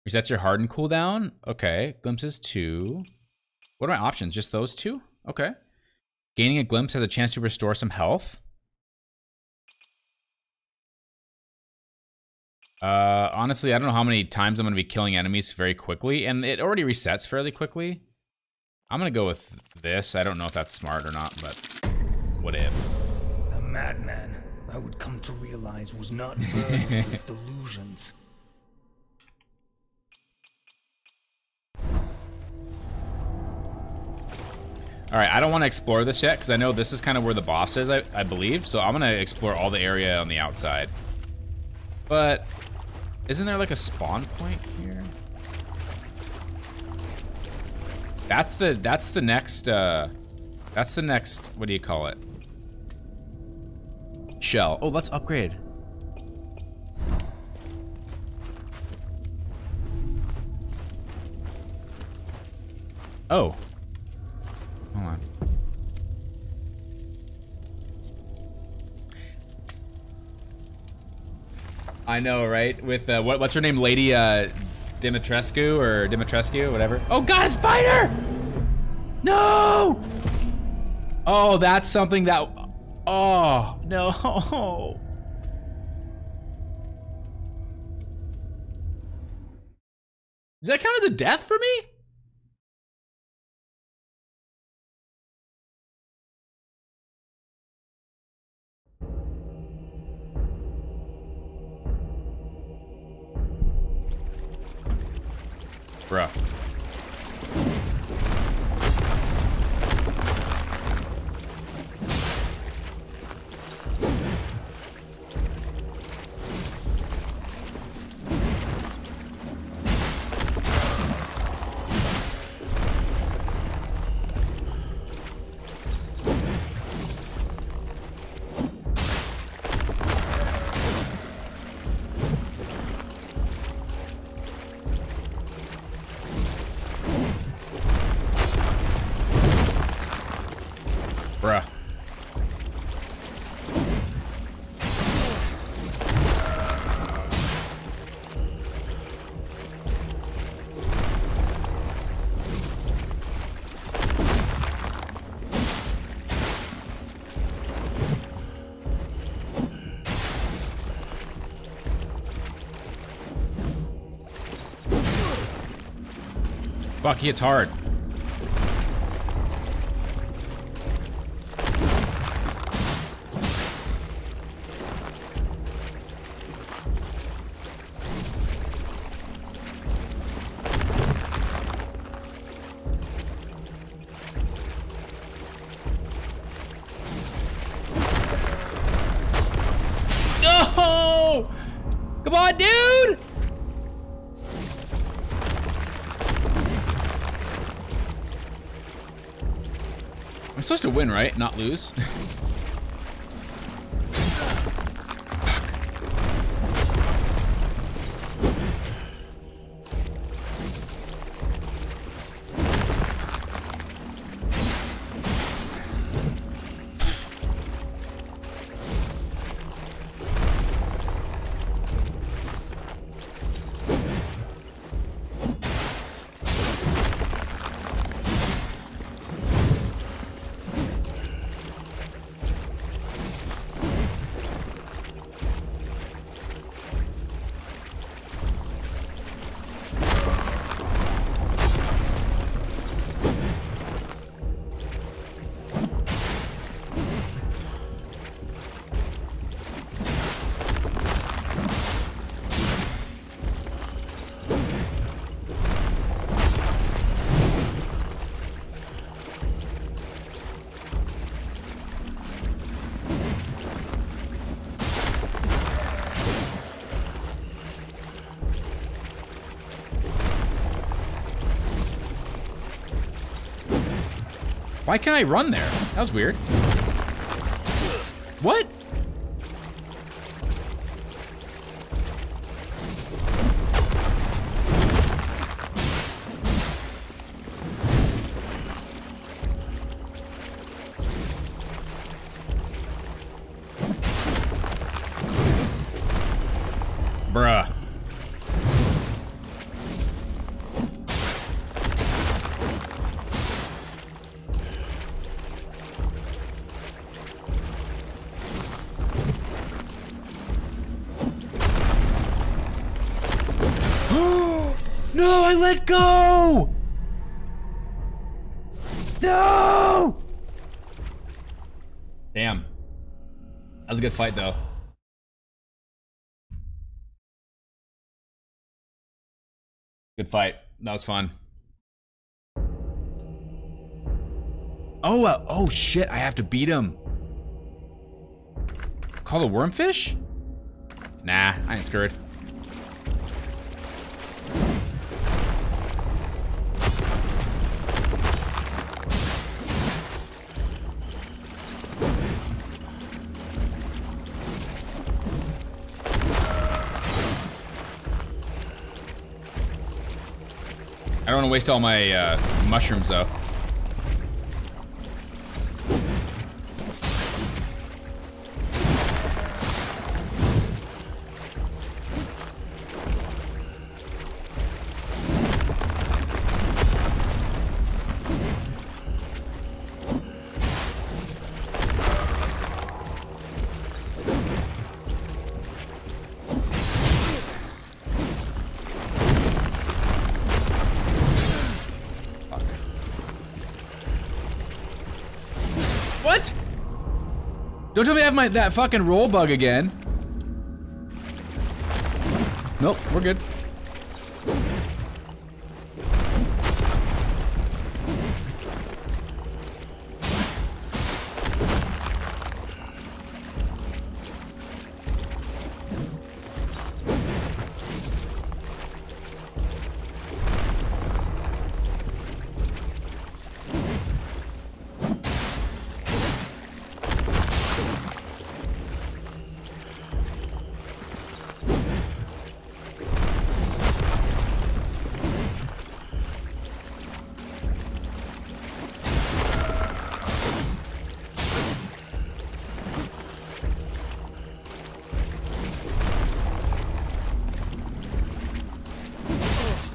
Resets your hardened cooldown. Okay, glimpses 2. What are my options? Just those 2? Okay. Gaining a glimpse has a chance to restore some health. Honestly, I don't know how many times I'm going to be killing enemies very quickly, and it already resets fairly quickly. I'm going to go with this. I don't know if that's smart or not, but what if? A madman I would come to realize was not burdened with delusions. All right, I don't want to explore this yet, because I know this is kind of where the boss is, I believe, so I'm going to explore all the area on the outside. But... isn't there like a spawn point here? That's the next, that's the next, what do you call it? Shell. Oh, let's upgrade. Oh. Hold on. I know, right? With, what's her name? Lady Dimitrescu or Dimitrescu, whatever. Oh God, a spider! No! Oh, that's something that, oh, no. Does that count as a death for me? Bruh. Fuck, he hits hard. I'm supposed to win, right? Not lose. Why can't I run there? That was weird. What? Let go! No! Damn. That was a good fight, though. Good fight. That was fun. Oh, oh shit, I have to beat him. Call the wormfish? Nah, I ain't scared. I don't want to waste all my mushrooms, though. Don't tell me I have that fucking roll bug again. Nope, we're good.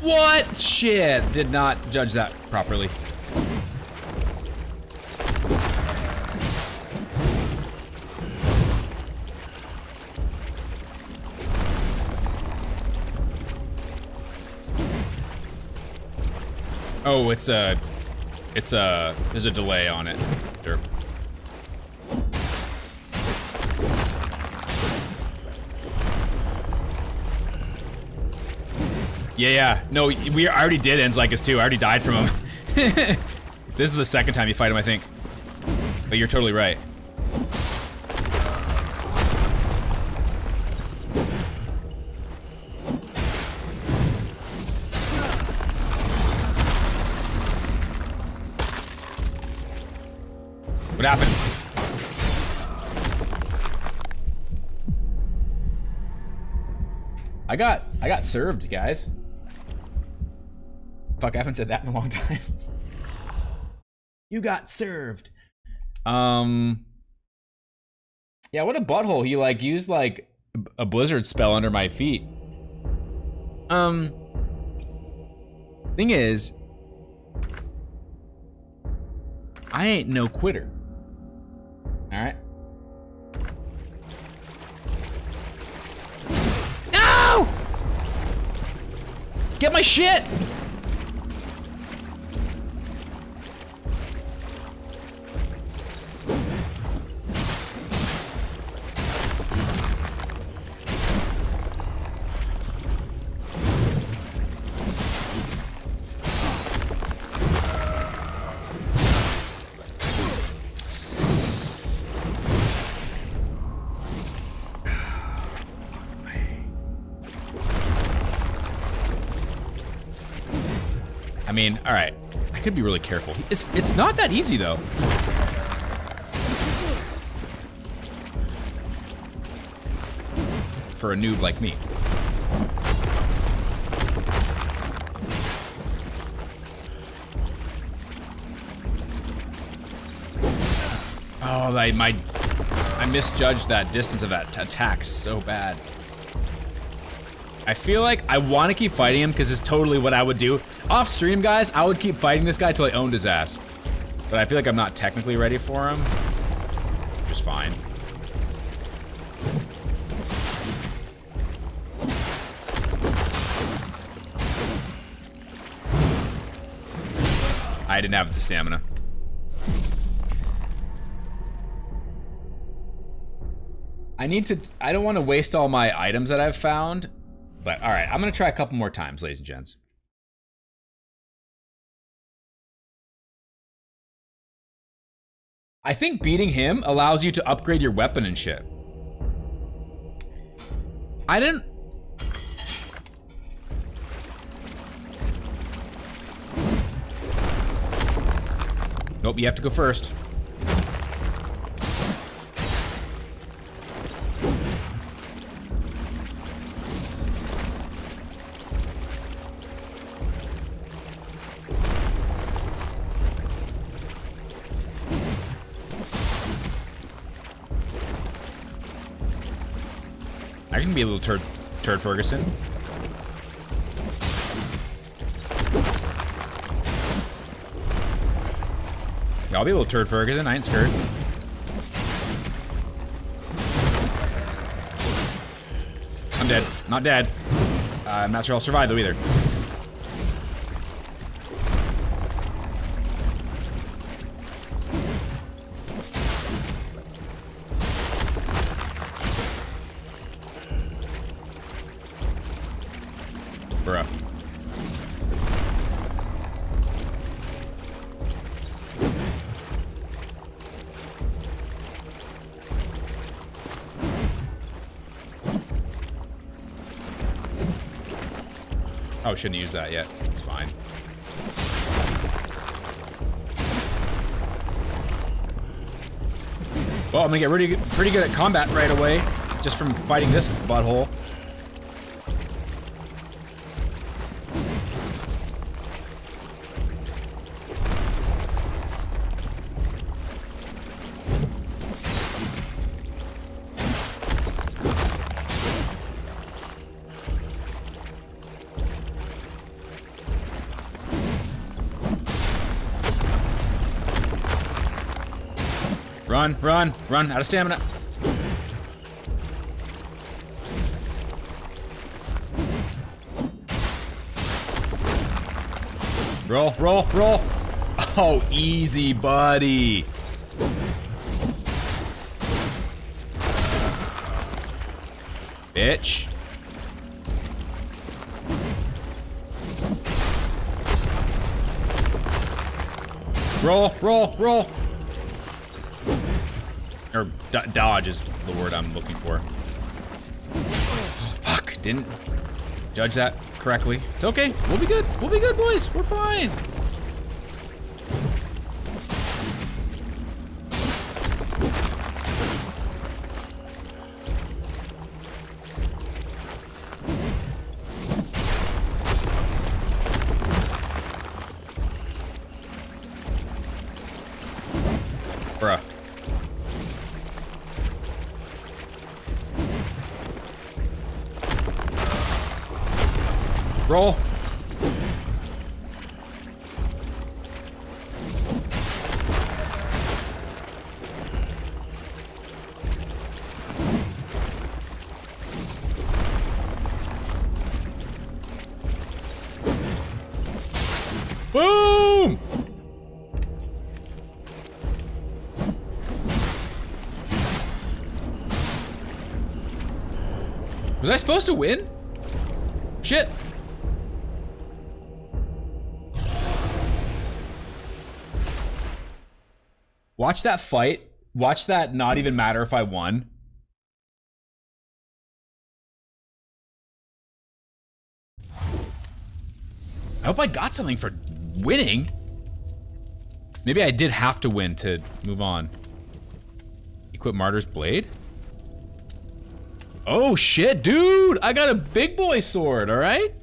What? Shit, did not judge that properly. Oh, there's a delay on it. Derp. Yeah. No, I already did Anzlikus too. I already died from him. This is the second time you fight him, I think. But you're totally right. What happened? I got served, guys. Fuck, I haven't said that in a long time. You got served. Yeah, what a butthole. He like used like a blizzard spell under my feet. Thing is, I ain't no quitter. All right. No! Get my shit! I mean, all right, I could be really careful. It's not that easy though. For a noob like me. Oh, I misjudged that distance of that attack so bad. I feel like I want to keep fighting him because it's totally what I would do. Off stream, guys, I would keep fighting this guy till I owned his ass. But I feel like I'm not technically ready for him. Just fine. I didn't have the stamina. I don't want to waste all my items that I've found. But all right, I'm gonna try a couple more times, ladies and gents. I think beating him allows you to upgrade your weapon and shit. Nope, you have to go first. I can be a little turd Ferguson. Yeah, I'll be a little turd Ferguson, I ain't scared. I'm dead, not dead. I'm not sure I'll survive though either. Shouldn't use that yet. It's fine. Well, I'm gonna get pretty good at combat right away, just from fighting this butthole. Run, run, run, out of stamina. Roll, roll, roll. Oh, easy, buddy. Bitch. Roll, roll, roll. Or dodge is the word I'm looking for. Oh, fuck, didn't judge that correctly. It's okay, we'll be good. We'll be good, boys, we're fine. Roll. Boom! Was I supposed to win? Shit. Watch that fight. Watch that not even matter if I won. I hope I got something for winning. Maybe I did have to win to move on. Equip Martyr's Blade. Oh shit, dude! I got a big boy sword, all right?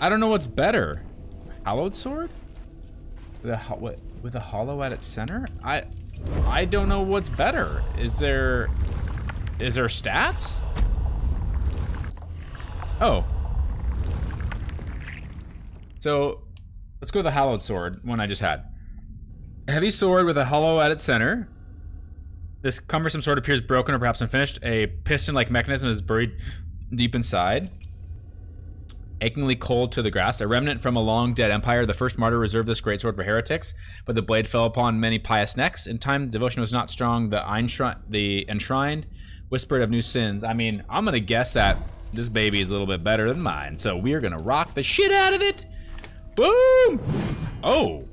I don't know what's better. Hallowed sword? With a hollow at its center? I don't know what's better. Is there stats? Oh. So, let's go with the hallowed sword, one I just had. A heavy sword with a hollow at its center. This cumbersome sword appears broken or perhaps unfinished. A piston-like mechanism is buried deep inside. Achingly cold to the grass. A remnant from a long-dead empire, the first martyr reserved this greatsword for heretics, but the blade fell upon many pious necks. In time, the devotion was not strong. The enshrined whispered of new sins. I mean, I'm gonna guess that this baby is a little bit better than mine, so we are gonna rock the shit out of it. Boom! Oh.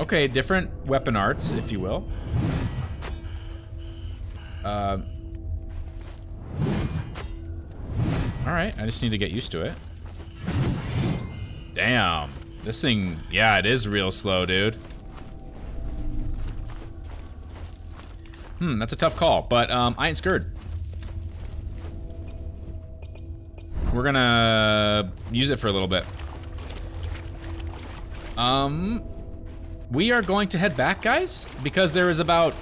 Okay, different weapon arts, if you will. All right, I just need to get used to it. Damn, this thing, yeah, it is real slow, dude. That's a tough call, but I ain't scared. We're gonna use it for a little bit. We are going to head back, guys, because there is about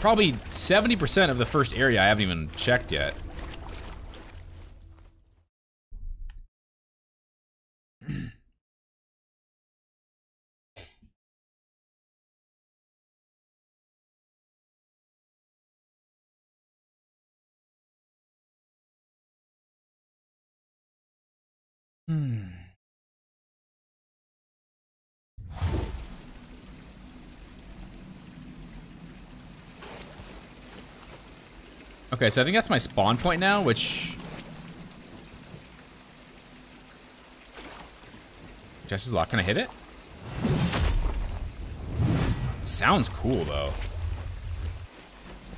probably 70% of the first area I haven't even checked yet. Okay, so I think that's my spawn point now, which is locked. Can I hit it? Sounds cool, though. All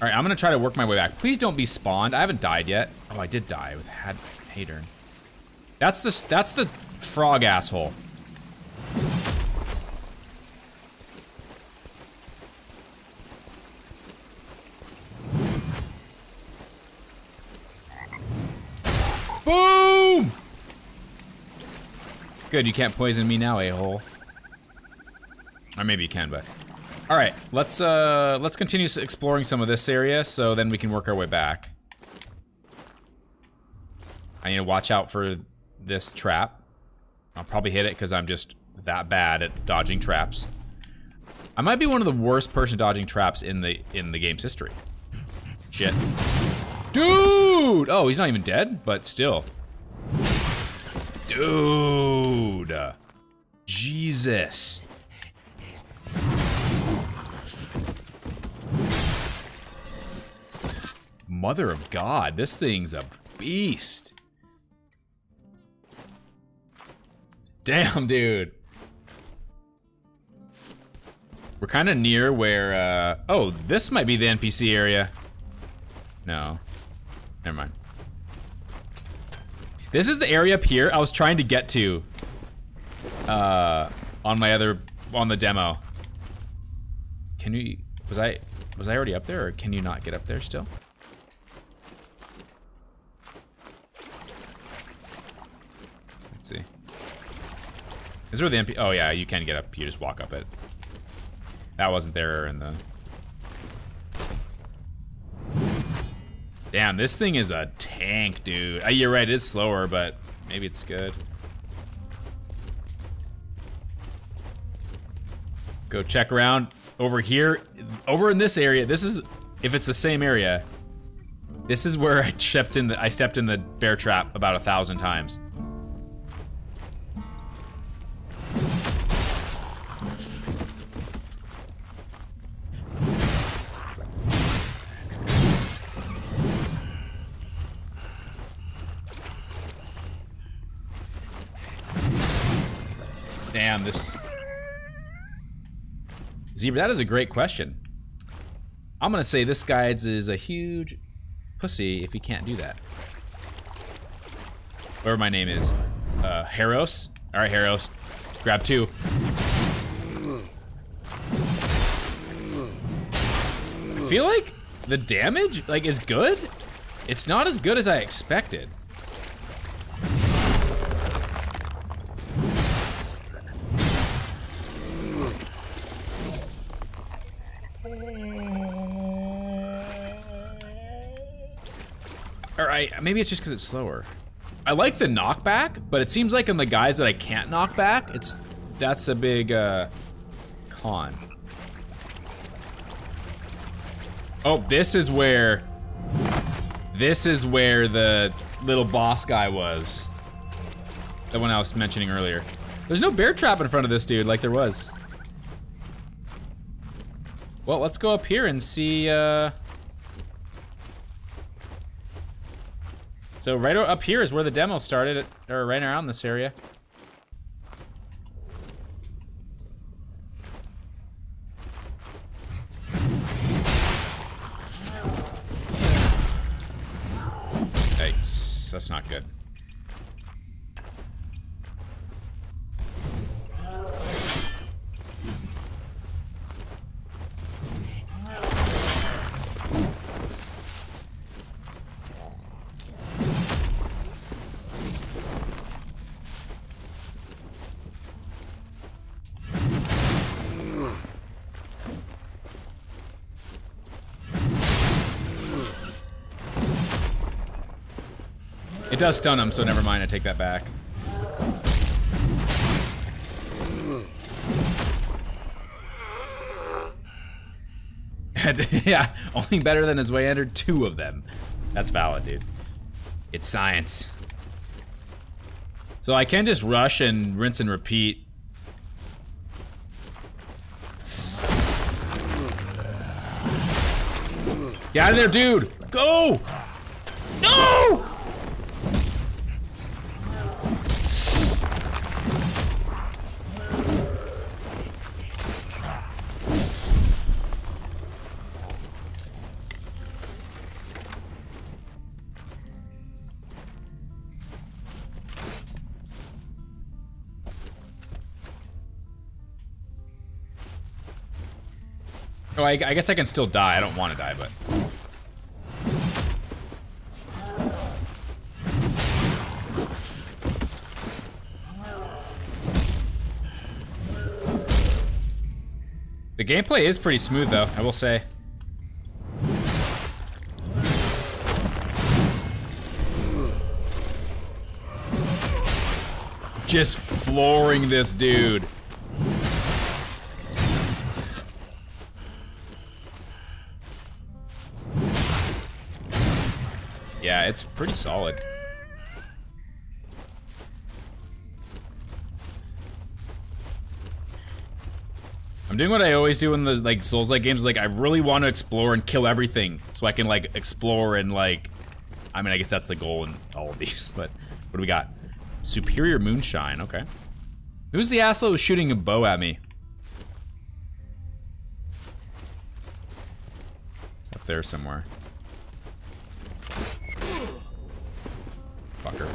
right, I'm gonna try to work my way back. Please don't be spawned. I haven't died yet. Oh, I did die with Hadern. That's the frog asshole. Boom! Good, you can't poison me now, a-hole. Or maybe you can, but. All right, let's continue exploring some of this area so then we can work our way back. I need to watch out for this trap. I'll probably hit it because I'm just that bad at dodging traps. I might be one of the worst person dodging traps in the game's history. Shit. Dude! Oh, he's not even dead, but still. Dude! Jesus. Mother of God, this thing's a beast. Damn, dude. We're kind of near where, oh, this might be the NPC area. No. Never mind. This is the area up here I was trying to get to on the demo. Can you, was I already up there or can you not get up there still? Let's see. Is there the MP? Oh yeah, you can get up, you just walk up it. That wasn't there in the. Damn, this thing is a tank, dude. You're right, it is slower, but maybe it's good. Go check around over here. Over in this area, this is, if it's the same area, this is where I stepped in the, bear trap about 1,000 times. Damn, this... Z3bra, that is a great question. I'm gonna say this guy is a huge pussy if he can't do that. Whatever my name is. Heros? All right, Heros, grab two. I feel like the damage, like, is good. It's not as good as I expected. Maybe it's just because it's slower. I like the knockback, but it seems like in the guys that I can't knock back, that's a big con. Oh, this is where the little boss guy was. The one I was mentioning earlier. There's no bear trap in front of this dude like there was. Well, let's go up here and see. So right up here is where the demo started, or right around this area. Yikes, that's not good. It does stun him, so never mind, I take that back. Yeah, only better than his way under two of them. That's valid, dude. It's science. So I can just rush and rinse and repeat. Get out of there, dude! Go! No! Oh, I guess I can still die. I don't want to die, but. The gameplay is pretty smooth, though, I will say. Just flooring this dude. Yeah, it's pretty solid. I'm doing what I always do in the Souls-like games, I really want to explore and kill everything so I can explore and I mean, I guess that's the goal in all of these, but what do we got? Superior Moonshine, okay. Who's the asshole who's shooting a bow at me? Up there somewhere. Fucker.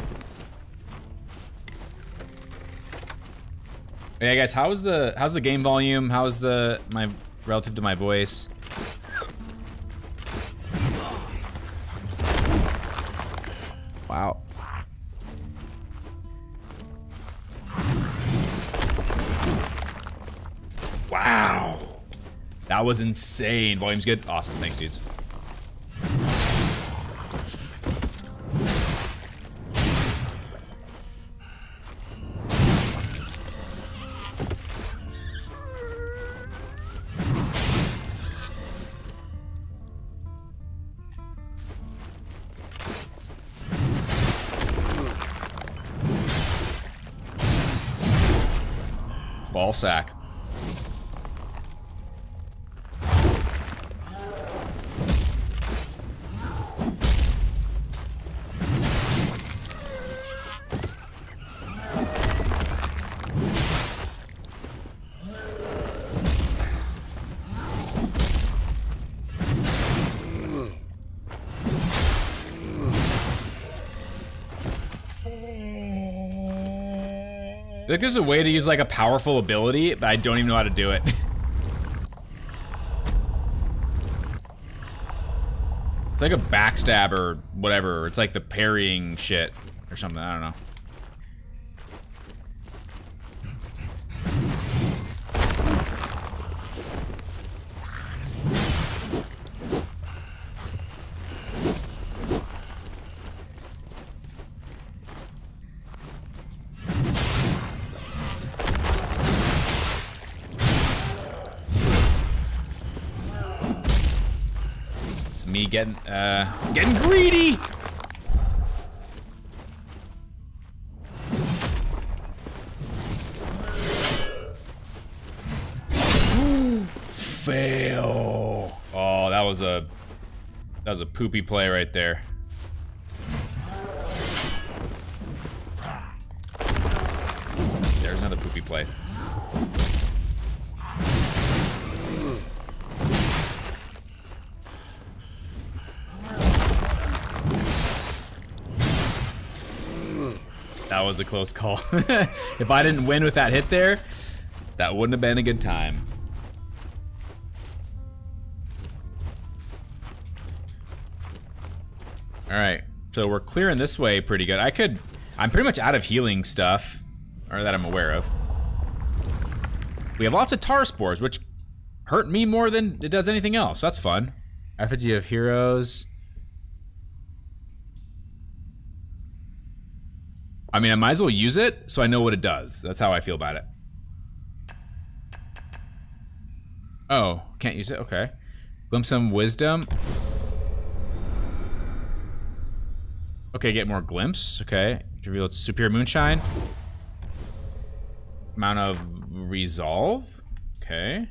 Yeah, guys, how's the game volume? How's the relative to my voice? Wow. Wow. That was insane. Volume's good. Awesome. Thanks, dudes. Ballsack. Like, there's a way to use like a powerful ability, but I don't even know how to do it. It's like a backstab or whatever. It's like the parrying shit or something. I don't know. Getting greedy. Ooh, fail. Oh, that was a poopy play right there. There's another poopy play. That was a close call. If I didn't win with that hit there, that wouldn't have been a good time. All right, so we're clearing this way pretty good. I'm pretty much out of healing stuff, or that I'm aware of. We have lots of tar spores, which hurt me more than it does anything else. That's fun. Effigy of heroes. I mean, I might as well use it so I know what it does. That's how I feel about it. Oh, can't use it, okay. Glimpse of wisdom. Okay, get more glimpse, okay. Reveal its superior moonshine. Amount of resolve, okay.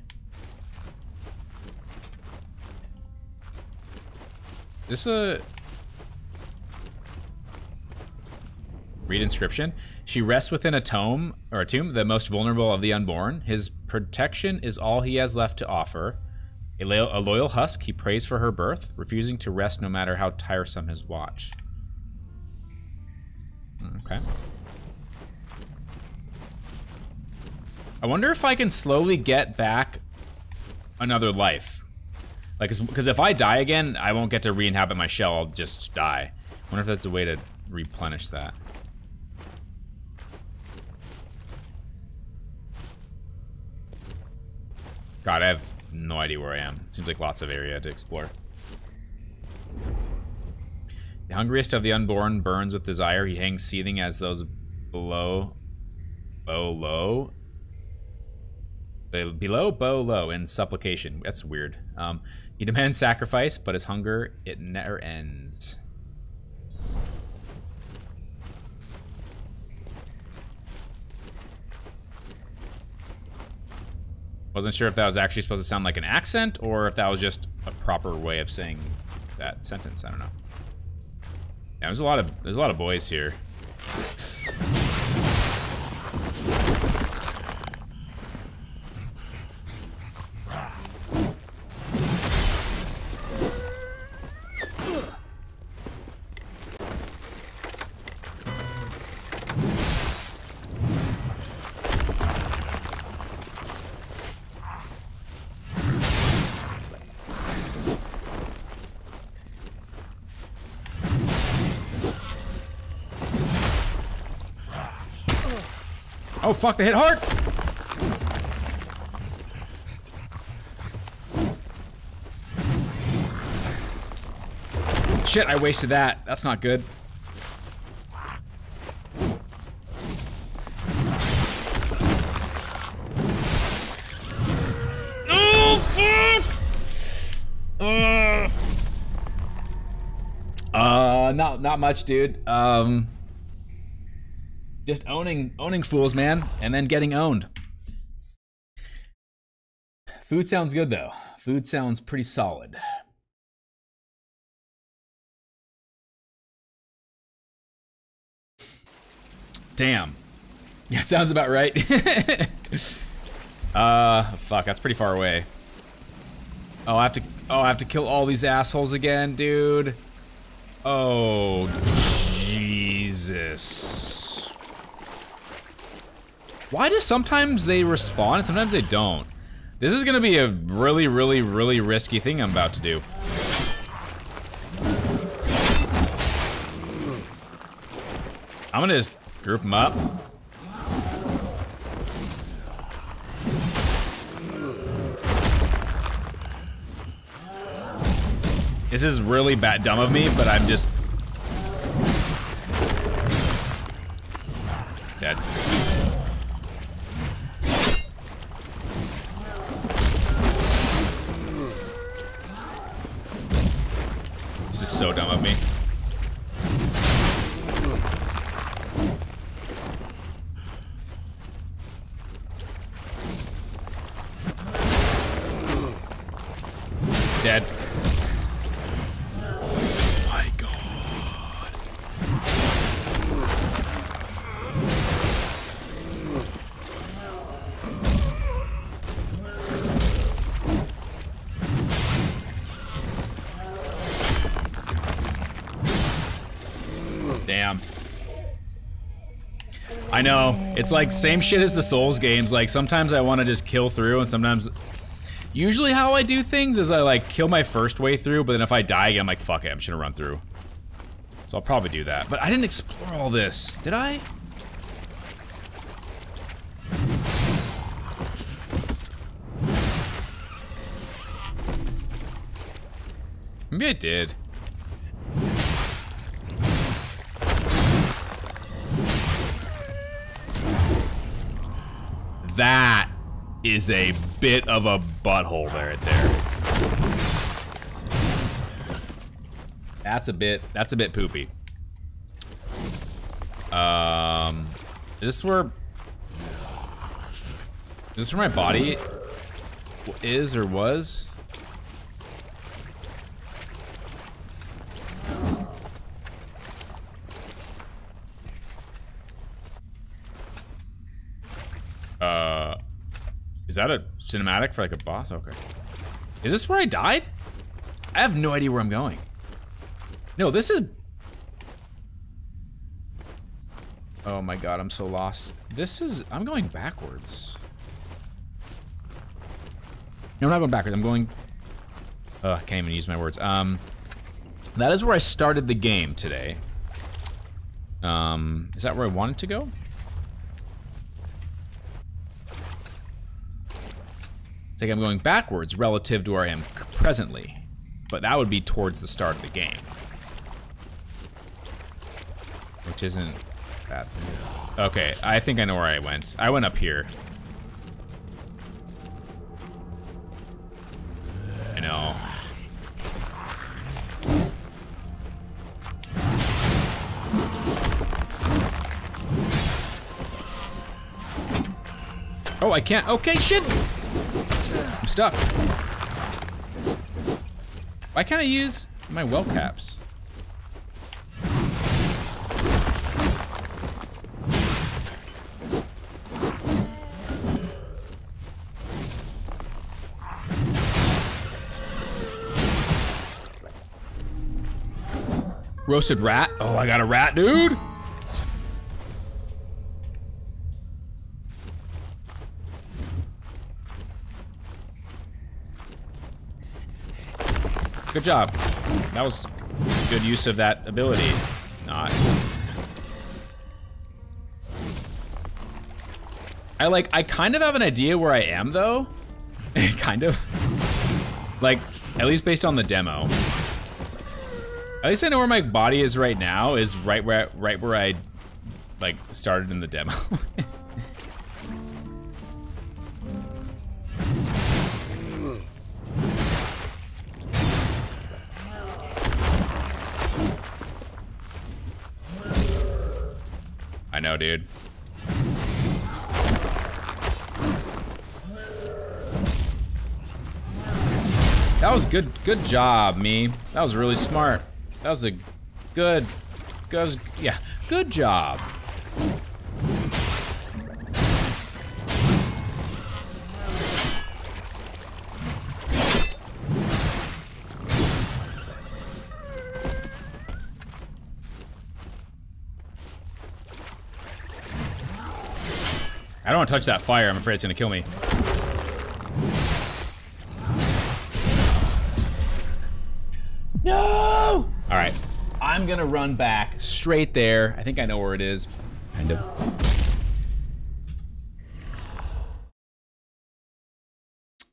Read inscription. She rests within a tomb, the most vulnerable of the unborn. His protection is all he has left to offer. A loyal husk, he prays for her birth, refusing to rest no matter how tiresome his watch. Okay. I wonder if I can slowly get back another life. Like, because if I die again, I won't get to re-inhabit my shell, I'll just die. I wonder if that's a way to replenish that. God, I have no idea where I am. Seems like lots of area to explore. The hungriest of the unborn burns with desire. He hangs seething as those bow low in supplication. That's weird. He demands sacrifice, but his hunger, it never ends. Wasn't sure if that was actually supposed to sound like an accent or if that was just a proper way of saying that sentence. I don't know. Yeah, there's a lot of boys here. Oh fuck, they hit hard! Shit, I wasted that. That's not good. Oh fuck! Not much, dude. Just owning fools, man, and then getting owned. Food sounds good though. Food sounds pretty solid. Damn. Yeah, sounds about right. Fuck, that's pretty far away. Oh, I have to kill all these assholes again, dude. Oh, Jesus. Why do sometimes they respawn and sometimes they don't? This is gonna be a really, really, really risky thing I'm about to do. I'm gonna just group them up. This is really bad, dumb of me, but I'm just dead. This is so dumb of me. Dead. I know, it's like same shit as the Souls games, like sometimes I wanna just kill through and sometimes, usually how I do things is I like kill my first way through, but then if I die again, I'm like, fuck it, I'm just gonna run through. So I'll probably do that, but I didn't explore all this, did I? Maybe I did. That is a bit of a butthole right there. That's a bit poopy. Is this where my body is or was? Is that a cinematic for like a boss? Okay. Is this where I died? I have no idea where I'm going. No, this is... Oh my God, I'm so lost. This is, I'm going backwards. No, I'm not going backwards, I'm going... I can't even use my words. That is where I started the game today. Is that where I wanted to go? Like I'm going backwards relative to where I am presently, but that would be towards the start of the game, which isn't that. Okay, I think I know where I went. I went up here. I know. Oh, I can't. Okay, shit. I'm stuck. Why can't I use my well caps? Roasted rat? Oh, I got a rat, dude. Good job. That was good use of that ability. Not. I kind of have an idea where I am though. Kind of. Like, at least based on the demo. At least I know where my body is right now is right where I like started in the demo. No, dude. That was good. Good job, me. That was really smart. That was a good. Yeah, good job. I don't want to touch that fire. I'm afraid it's gonna kill me. No! All right, I'm gonna run back straight there. I think I know where it is. Kind of.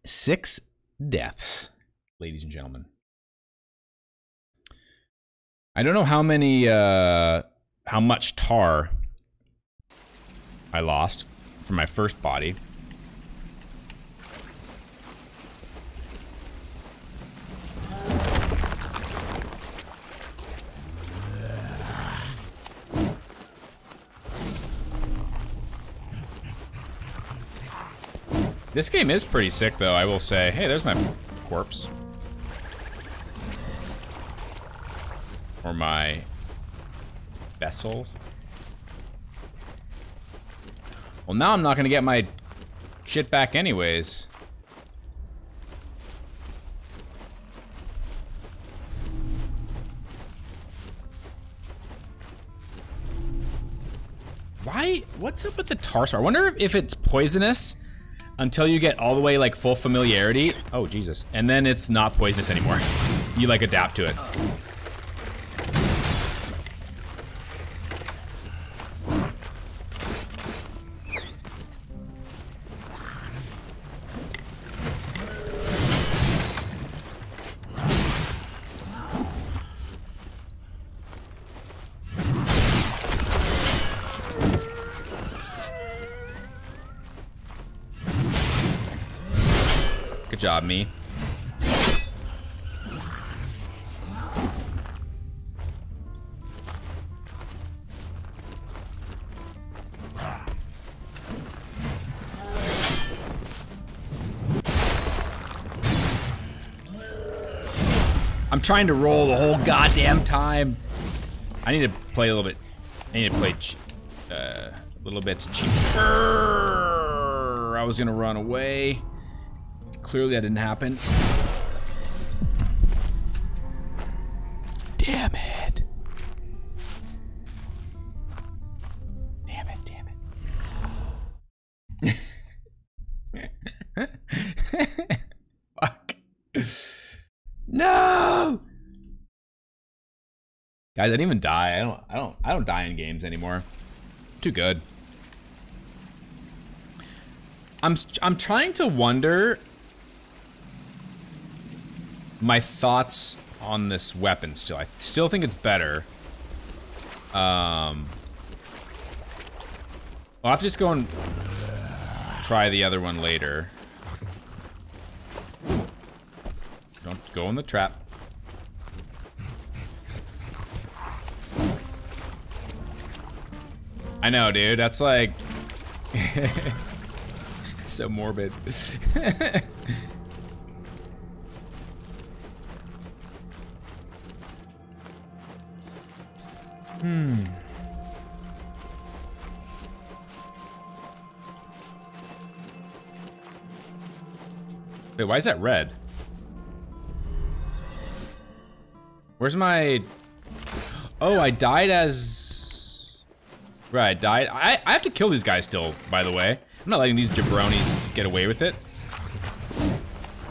6 deaths, ladies and gentlemen. I don't know how many, how much tar I lost from my first body. This game is pretty sick though, I will say. Hey, there's my corpse. Or my vessel. Well, now I'm not gonna get my shit back anyways. Why? What's up with the tar star? I wonder if it's poisonous. Until you get all the way like full familiarity. Oh, Jesus. And then it's not poisonous anymore. You like adapt to it. Job, me. I'm trying to roll the whole goddamn time. I need to play a little bit. I need to play a little bit cheaper. I was gonna run away. Clearly that didn't happen. Damn it. Damn it, damn it. Fuck. No! Guys, I didn't even die. I don't die in games anymore. Too good. I'm trying to wonder my thoughts on this weapon still. I still think it's better. I'll have to just go and try the other one later. Don't go in the trap. I know, dude, that's like... so morbid. Hmm. Wait, why is that red? Where's my... Oh, I died as... Right, I died. I have to kill these guys still, by the way. I'm not letting these jabronis get away with it.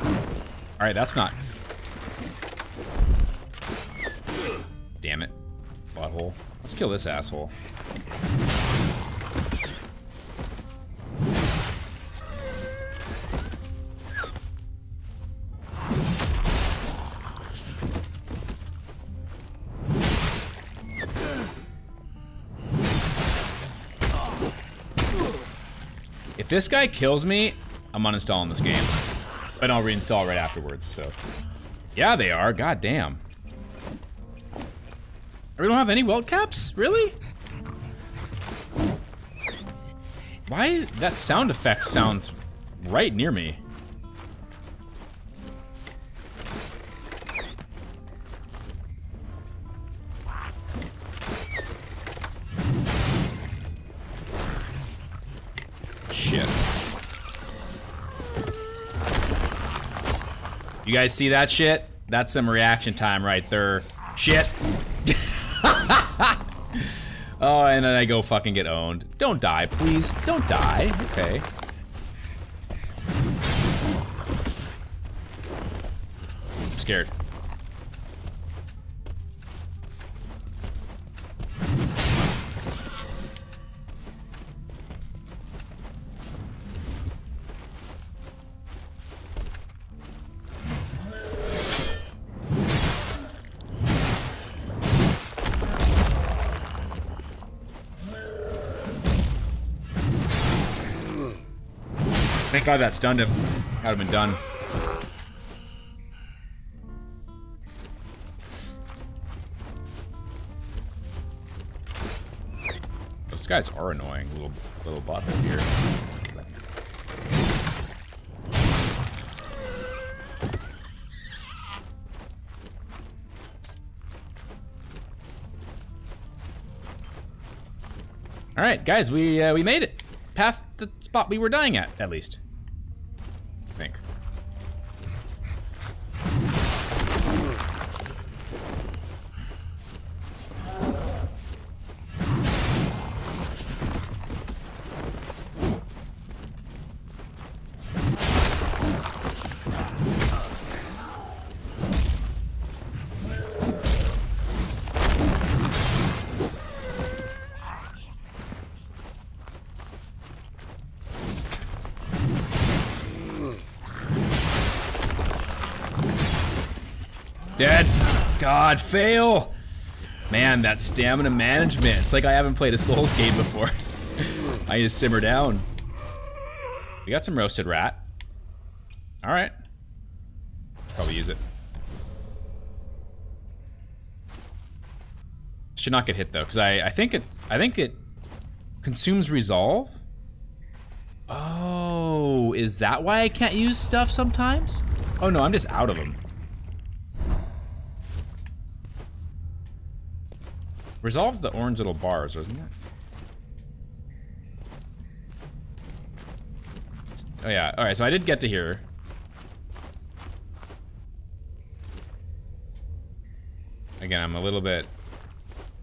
All right, that's not... Damn it. Butthole. Let's kill this asshole. If this guy kills me, I'm uninstalling this game. But I'll reinstall right afterwards, so. Yeah, they are, god damn. We don't have any weld caps? Really? Why? That sound effect sounds right near me. You guys see that shit? That's some reaction time right there. Shit. Oh, and then I go fucking get owned. Don't die, please. Don't die. Okay. I'm scared. Thank God that stunned him. That would have been done. Those guys are annoying, little bot here. All right, guys, we made it past the spot we were dying at least. Dead. God, fail. Man, that stamina management. It's like I haven't played a Souls game before. I need to simmer down. We got some roasted rat. All right. Probably use it. Should not get hit though, because I think it consumes resolve. Oh, is that why I can't use stuff sometimes? Oh no, I'm just out of them. Resolves the orange little bars, doesn't it? Oh yeah, all right, so I did get to here. Again, I'm a little bit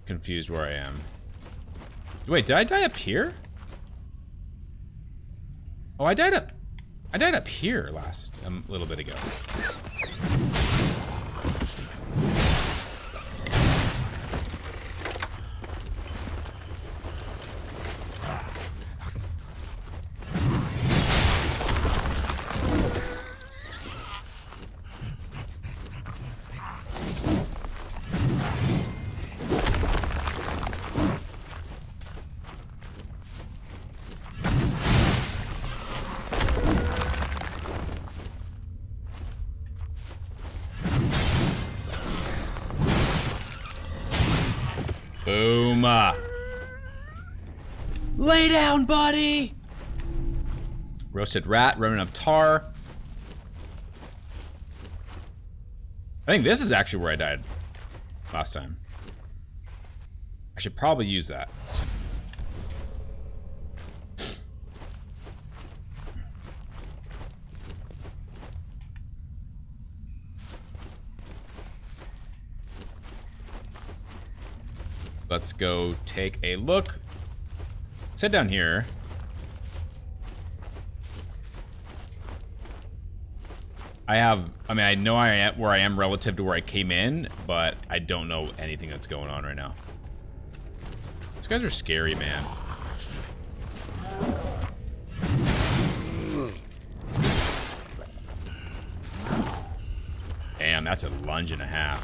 confused where I am. Wait, did I die up here? Oh, I died up here last, a little bit ago. Lay down, buddy! Roasted rat, running up tar. I think this is actually where I died last time. I should probably use that. Let's go take a look. Let's head down here. I know where I am relative to where I came in, but I don't know anything that's going on right now. These guys are scary, man. Damn, that's a lunge and a half.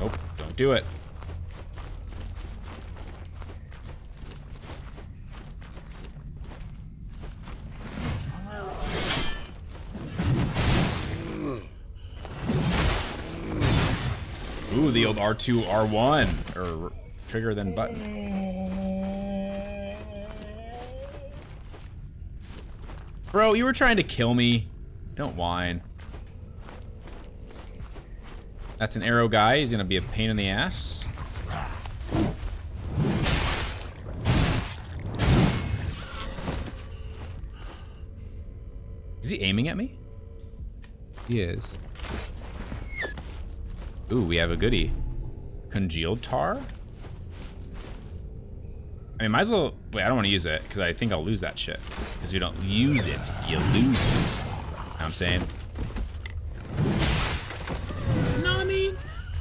Nope, don't do it. Ooh, the old R2, R1, or trigger then button. Bro, you were trying to kill me. Don't whine. That's an arrow guy. He's gonna be a pain in the ass. Is he aiming at me? He is. Ooh, we have a goodie. Congealed tar? I mean, might as well... Wait, I don't want to use it, because I think I'll lose that shit. Because you don't use it, you lose it. Know what I'm saying? Nami!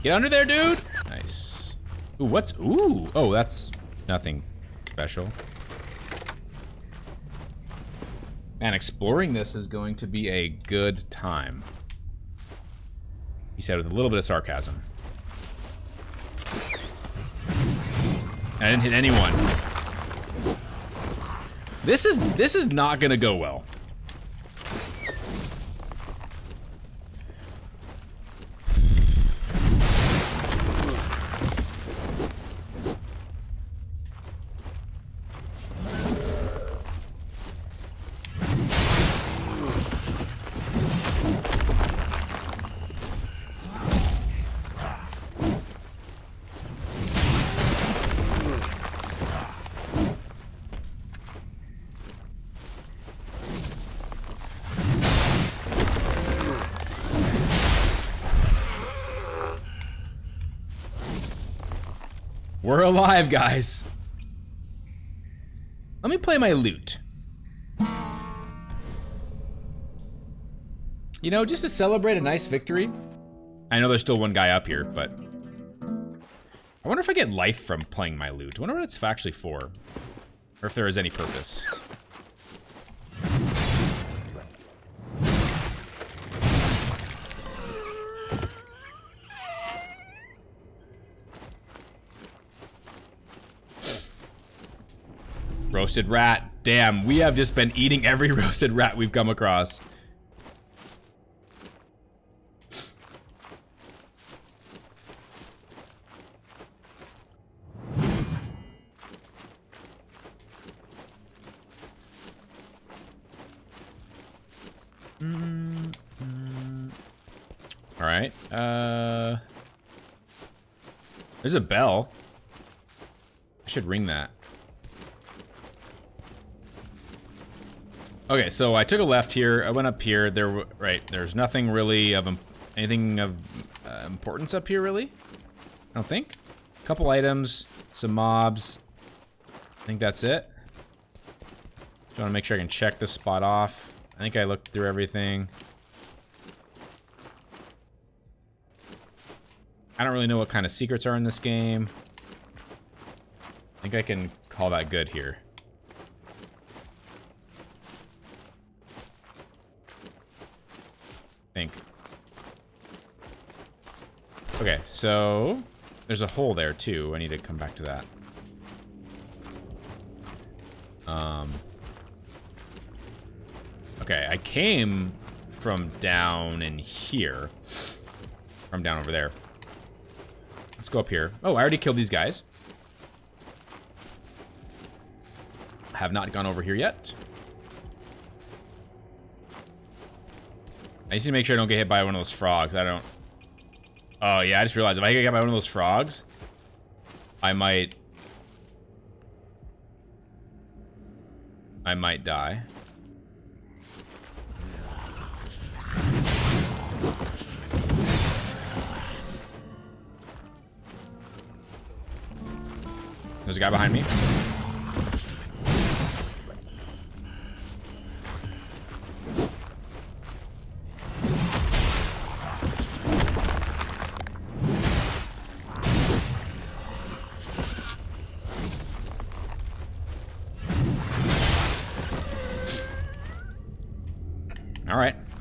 Get under there, dude! Nice. Ooh, what's... Ooh! Oh, that's nothing special. Man, exploring this is going to be a good time. He said with a little bit of sarcasm. I didn't hit anyone. This is not gonna go well. We're alive, guys. Let me play my lute. You know, just to celebrate a nice victory. I know there's still one guy up here, but I wonder if I get life from playing my lute. I wonder what it's actually for, or if there is any purpose. Roasted rat. Damn, we have just been eating every roasted rat we've come across. All right. There's a bell. I should ring that. Okay, so I took a left here. I went up here. There's nothing really of anything of importance up here, really. I don't think. A couple items, some mobs. I think that's it. Just want to make sure I can check this spot off. I think I looked through everything. I don't really know what kind of secrets are in this game. I think I can call that good here. Think. Okay, so there's a hole there too. I need to come back to that. Okay, I came from down in here. From down over there. Let's go up here. Oh, I already killed these guys. Have not gone over here yet. I just need to make sure I don't get hit by one of those frogs. I don't... Oh, yeah, I just realized if I get hit by one of those frogs, I might die. There's a guy behind me.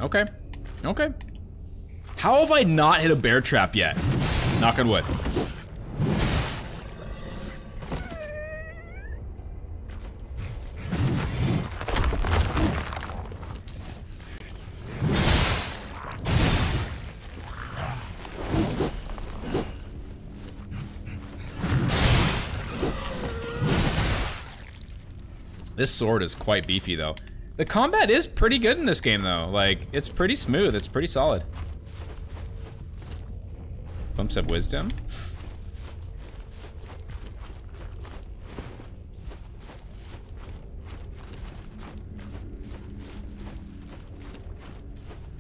Okay, okay. How have I not hit a bear trap yet? Knock on wood. This sword is quite beefy though. The combat is pretty good in this game, though. Like, it's pretty smooth. It's pretty solid. Bumps up wisdom.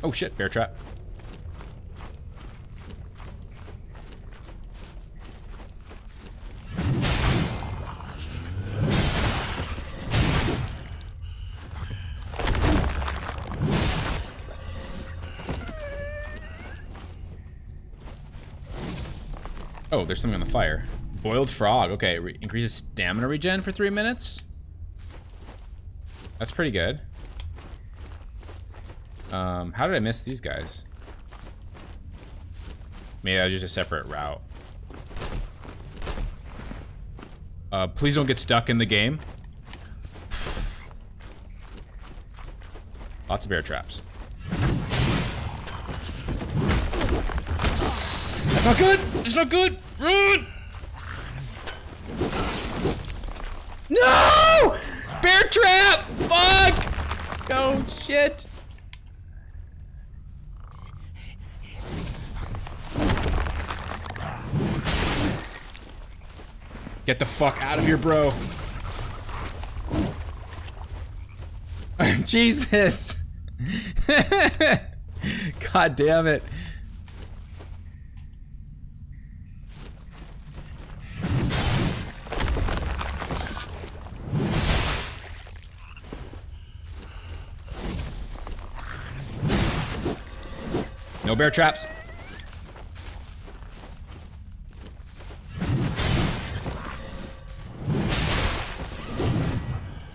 Oh shit, bear trap. Oh, there's something on the fire. Boiled frog, okay. Increases stamina regen for 3 minutes. That's pretty good. How did I miss these guys? Maybe I was just a separate route. Please don't get stuck in the game. Lots of bear traps. That's not good! It's not good! Run! No! Bear trap! Fuck! Oh shit! Get the fuck out of here, bro. Jesus. God damn it. No bear traps.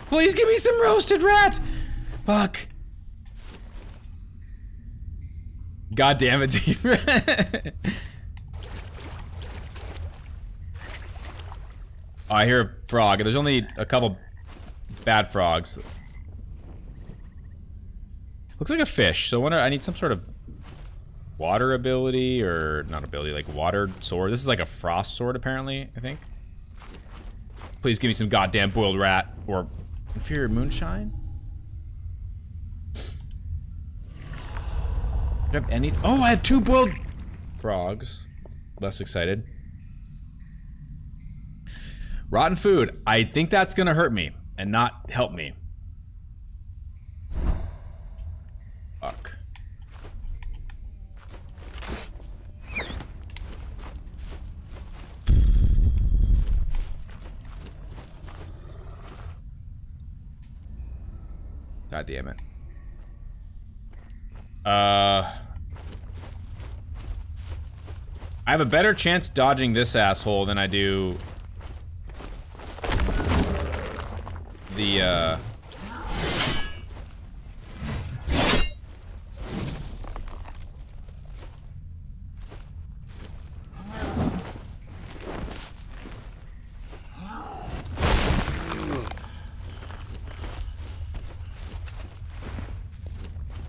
Please give me some roasted rat! Fuck. God damn it, Z3bra. Oh, I hear a frog. There's only a couple bad frogs. Looks like a fish, so I need some sort of water ability, or not ability, like water sword. This is like a frost sword, apparently, I think. Please give me some goddamn boiled rat, or inferior moonshine? Do I have any? Oh, I have 2 boiled frogs. Less excited. Rotten food. I think that's gonna hurt me and not help me. Fuck. God damn it. I have a better chance dodging this asshole than I do the,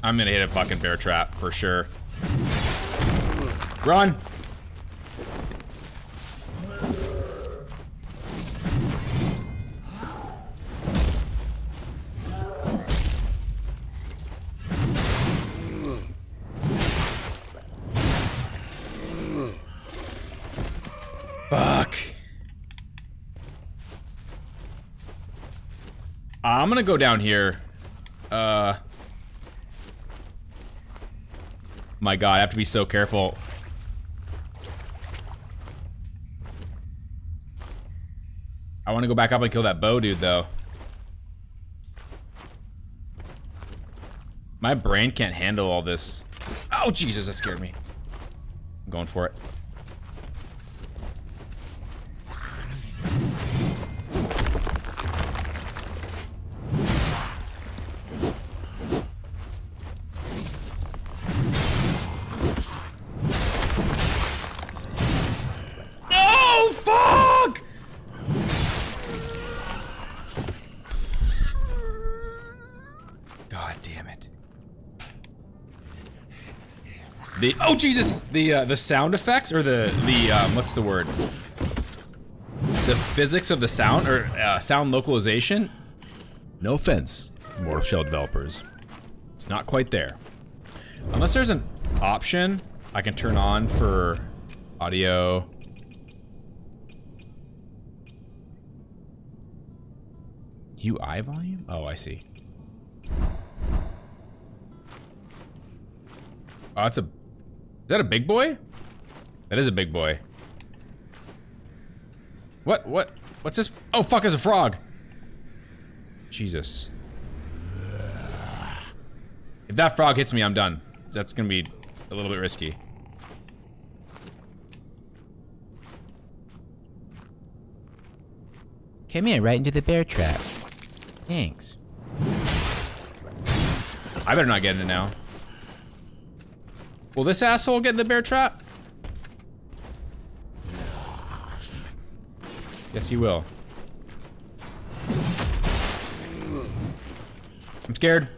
I'm gonna hit a fucking bear trap for sure. Run! Fuck. I'm gonna go down here. My God, I have to be so careful. I want to go back up and kill that bow dude, though. My brain can't handle all this. Oh, Jesus, that scared me. I'm going for it. Oh Jesus! The sound effects, or what's the word? The physics of the sound, or sound localization? No offense, Mortal Shell developers. It's not quite there. Unless there's an option I can turn on for audio. UI volume? Oh, I see. Oh, that's a... Is that a big boy? That is a big boy. What? What's this? Oh fuck, it's a frog! Jesus. If that frog hits me, I'm done. That's gonna be a little bit risky. Come here, right into the bear trap. Thanks. I better not get in it now. Will this asshole get in the bear trap? Yes, he will. I'm scared.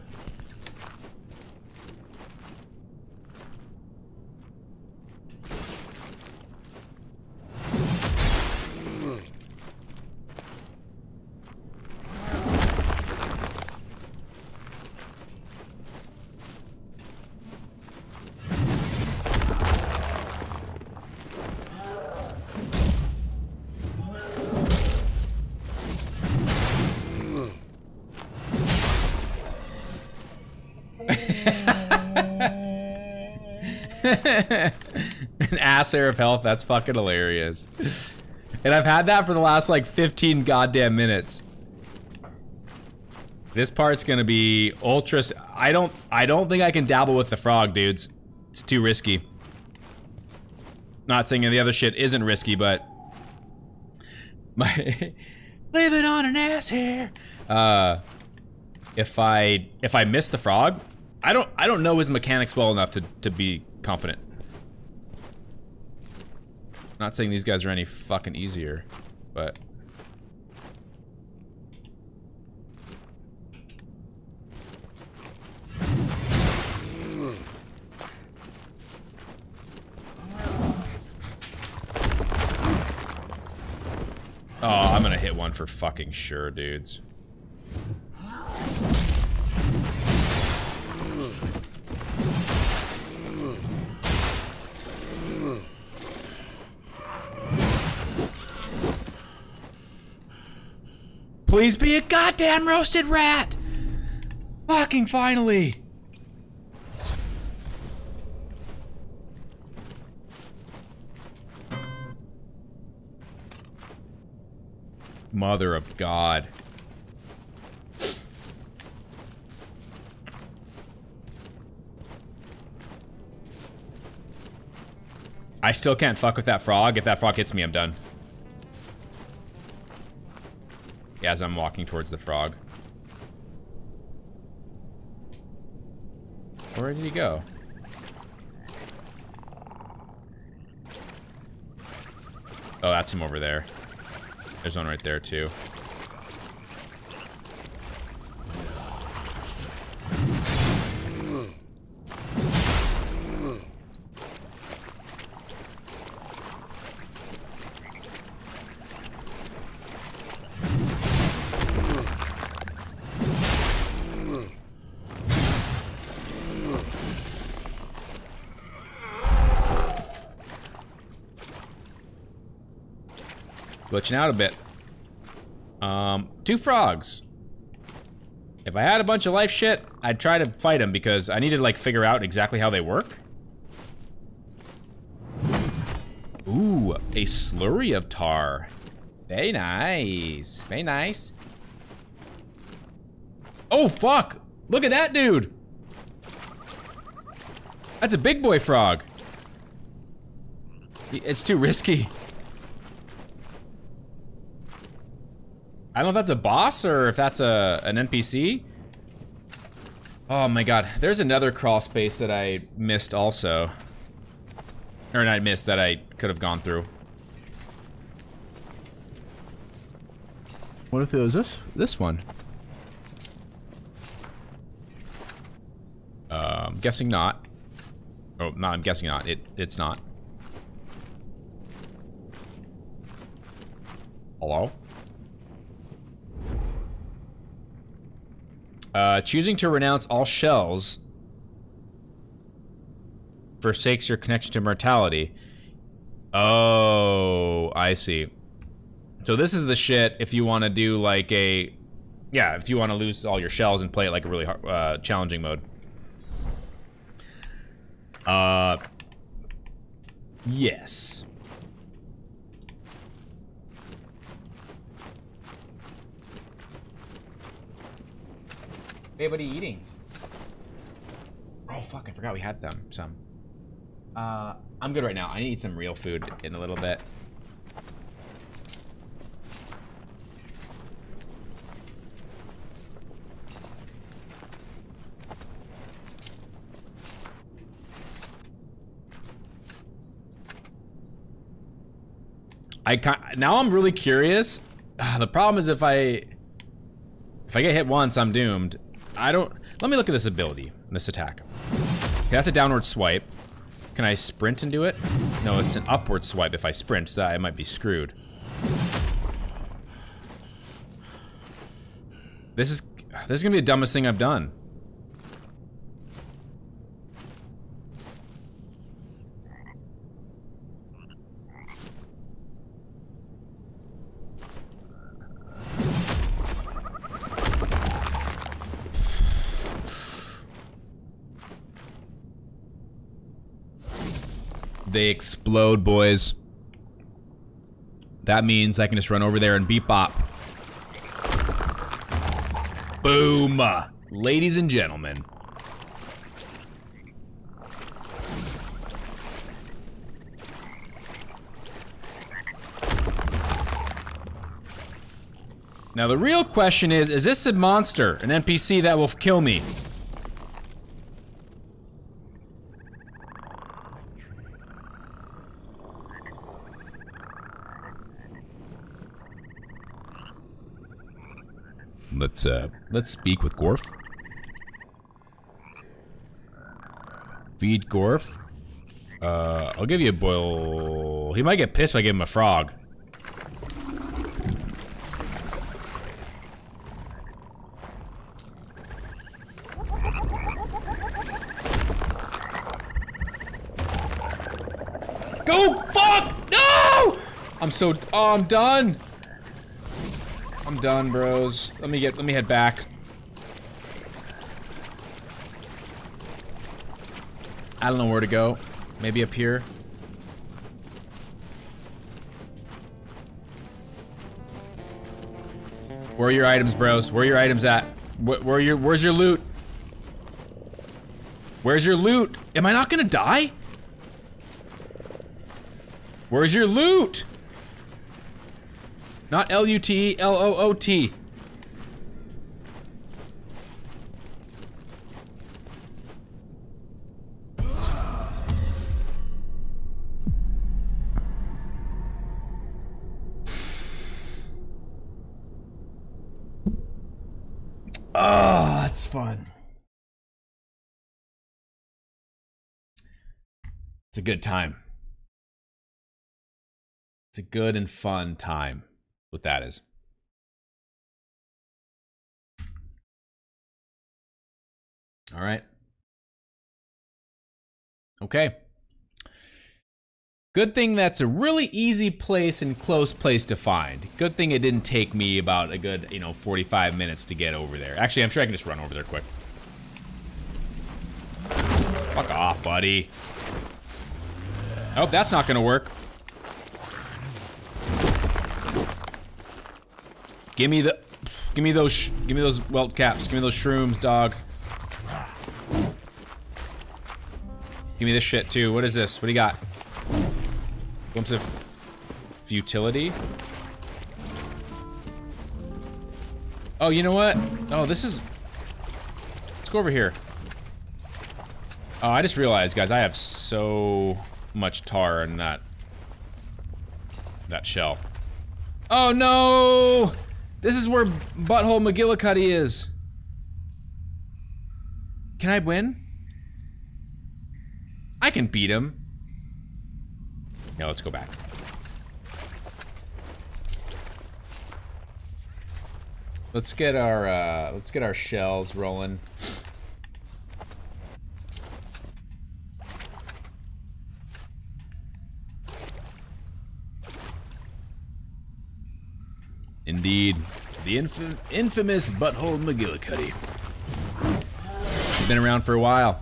Air of health, that's fucking hilarious. And I've had that for the last like 15 goddamn minutes. This part's gonna be ultra. I don't think I can dabble with the frog, dudes. It's too risky. Not saying any of the other shit isn't risky, but my living on an ass hair. If I miss the frog, I don't know his mechanics well enough to be confident. Not saying these guys are any fucking easier, but. Oh, I'm gonna hit one for fucking sure, dudes. Please be a goddamn roasted rat! Fucking finally! Mother of God. I still can't fuck with that frog. If that frog hits me, I'm done. As I'm walking towards the frog. Where did he go? Oh, that's him over there. There's one right there, too. Glitching out a bit. 2 frogs. If I had a bunch of life shit, I'd try to fight them because I need to like figure out exactly how they work. Ooh, a slurry of tar. Very nice. Very nice. Oh fuck! Look at that dude! That's a big boy frog. It's too risky. I don't know if that's a boss or if that's an NPC. Oh my god, there's another crawl space that I missed also. Or not missed, that I could have gone through. What if it was this? This one. I'm guessing not. Oh, no, I'm guessing not. It's not. Hello? Choosing to renounce all shells forsakes your connection to mortality. Oh, I see. So this is the shit if you want to do like a... Yeah, if you want to lose all your shells and play it like a really hard, challenging mode. Yes. Hey, what are you eating? Oh, fuck, I forgot we had them, some. I'm good right now. I need to eat some real food in a little bit. Now I'm really curious. The problem is if I get hit once, I'm doomed. Let me look at this ability, this attack. Okay, that's a downward swipe. Can I sprint and do it? No, it's an upward swipe if I sprint, so I might be screwed. This is gonna be the dumbest thing I've done. They explode, boys. That means I can just run over there and beep bop. Boom! Ladies and gentlemen. Now the real question is this a monster, an NPC that will kill me? Let's speak with Gorf. Feed Gorf. I'll give you a boil. He might get pissed if I give him a frog. Go fuck! No! I'm done. I'm done, bros. Let me head back. I don't know where to go. Maybe up here. Where are your items, bros? Where are your items at? Where's your loot? Where's your loot? Am I not gonna die? Where's your loot? Not L-U-T-E-L-O-O-T. Ah, that's fun. It's a good time. It's a good and fun time. What that is. All right. Okay. Good thing that's a really easy place and close place to find. Good thing it didn't take me about a good, 45 minutes to get over there. Actually, I'm sure I can just run over there quick. Fuck off, buddy. Oh, that's not gonna work. Give me those welt caps. Give me those shrooms, dog. Give me this shit too. What is this? What do you got? Glimpse of futility. Oh, you know what? Oh, this is. Let's go over here. Oh, I just realized, guys, I have so much tar in that shell. Oh no! This is where Butthole McGillicuddy is. Can I win? I can beat him. Now let's go back. Let's get our shells rolling. Indeed, the infamous Butthole McGillicuddy. He's been around for a while.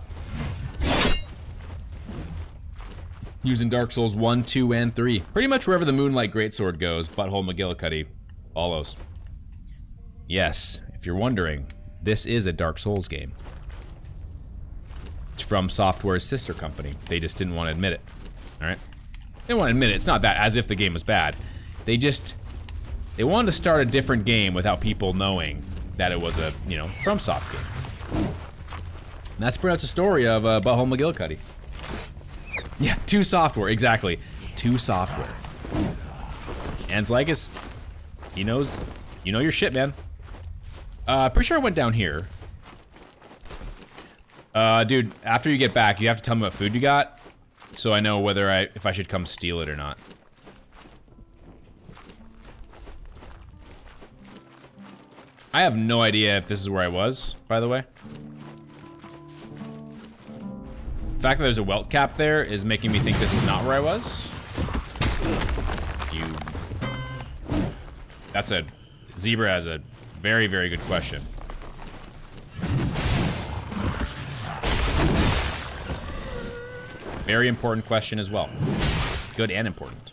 Using Dark Souls 1, 2, and 3. Pretty much wherever the Moonlight Greatsword goes, Butthole McGillicuddy follows. Yes, if you're wondering, this is a Dark Souls game. It's from Software's sister company. They just didn't want to admit it, all right? They didn't want to admit it. It's not that, as if the game was bad. They wanted to start a different game without people knowing that it was a, FromSoft game. And that's pretty much the story of Butthole McGillicuddy. Yeah, 2 Software, exactly. 2 Software. Anzlikus, he knows, you know your shit, man. Pretty sure I went down here. Dude, after you get back, you have to tell me what food you got, so I know whether if I should come steal it or not. I have no idea if this is where I was, by the way. The fact that there's a welt cap there is making me think this is not where I was. That's a... Z3bra has a very, very good question. Very important question as well. Good and important.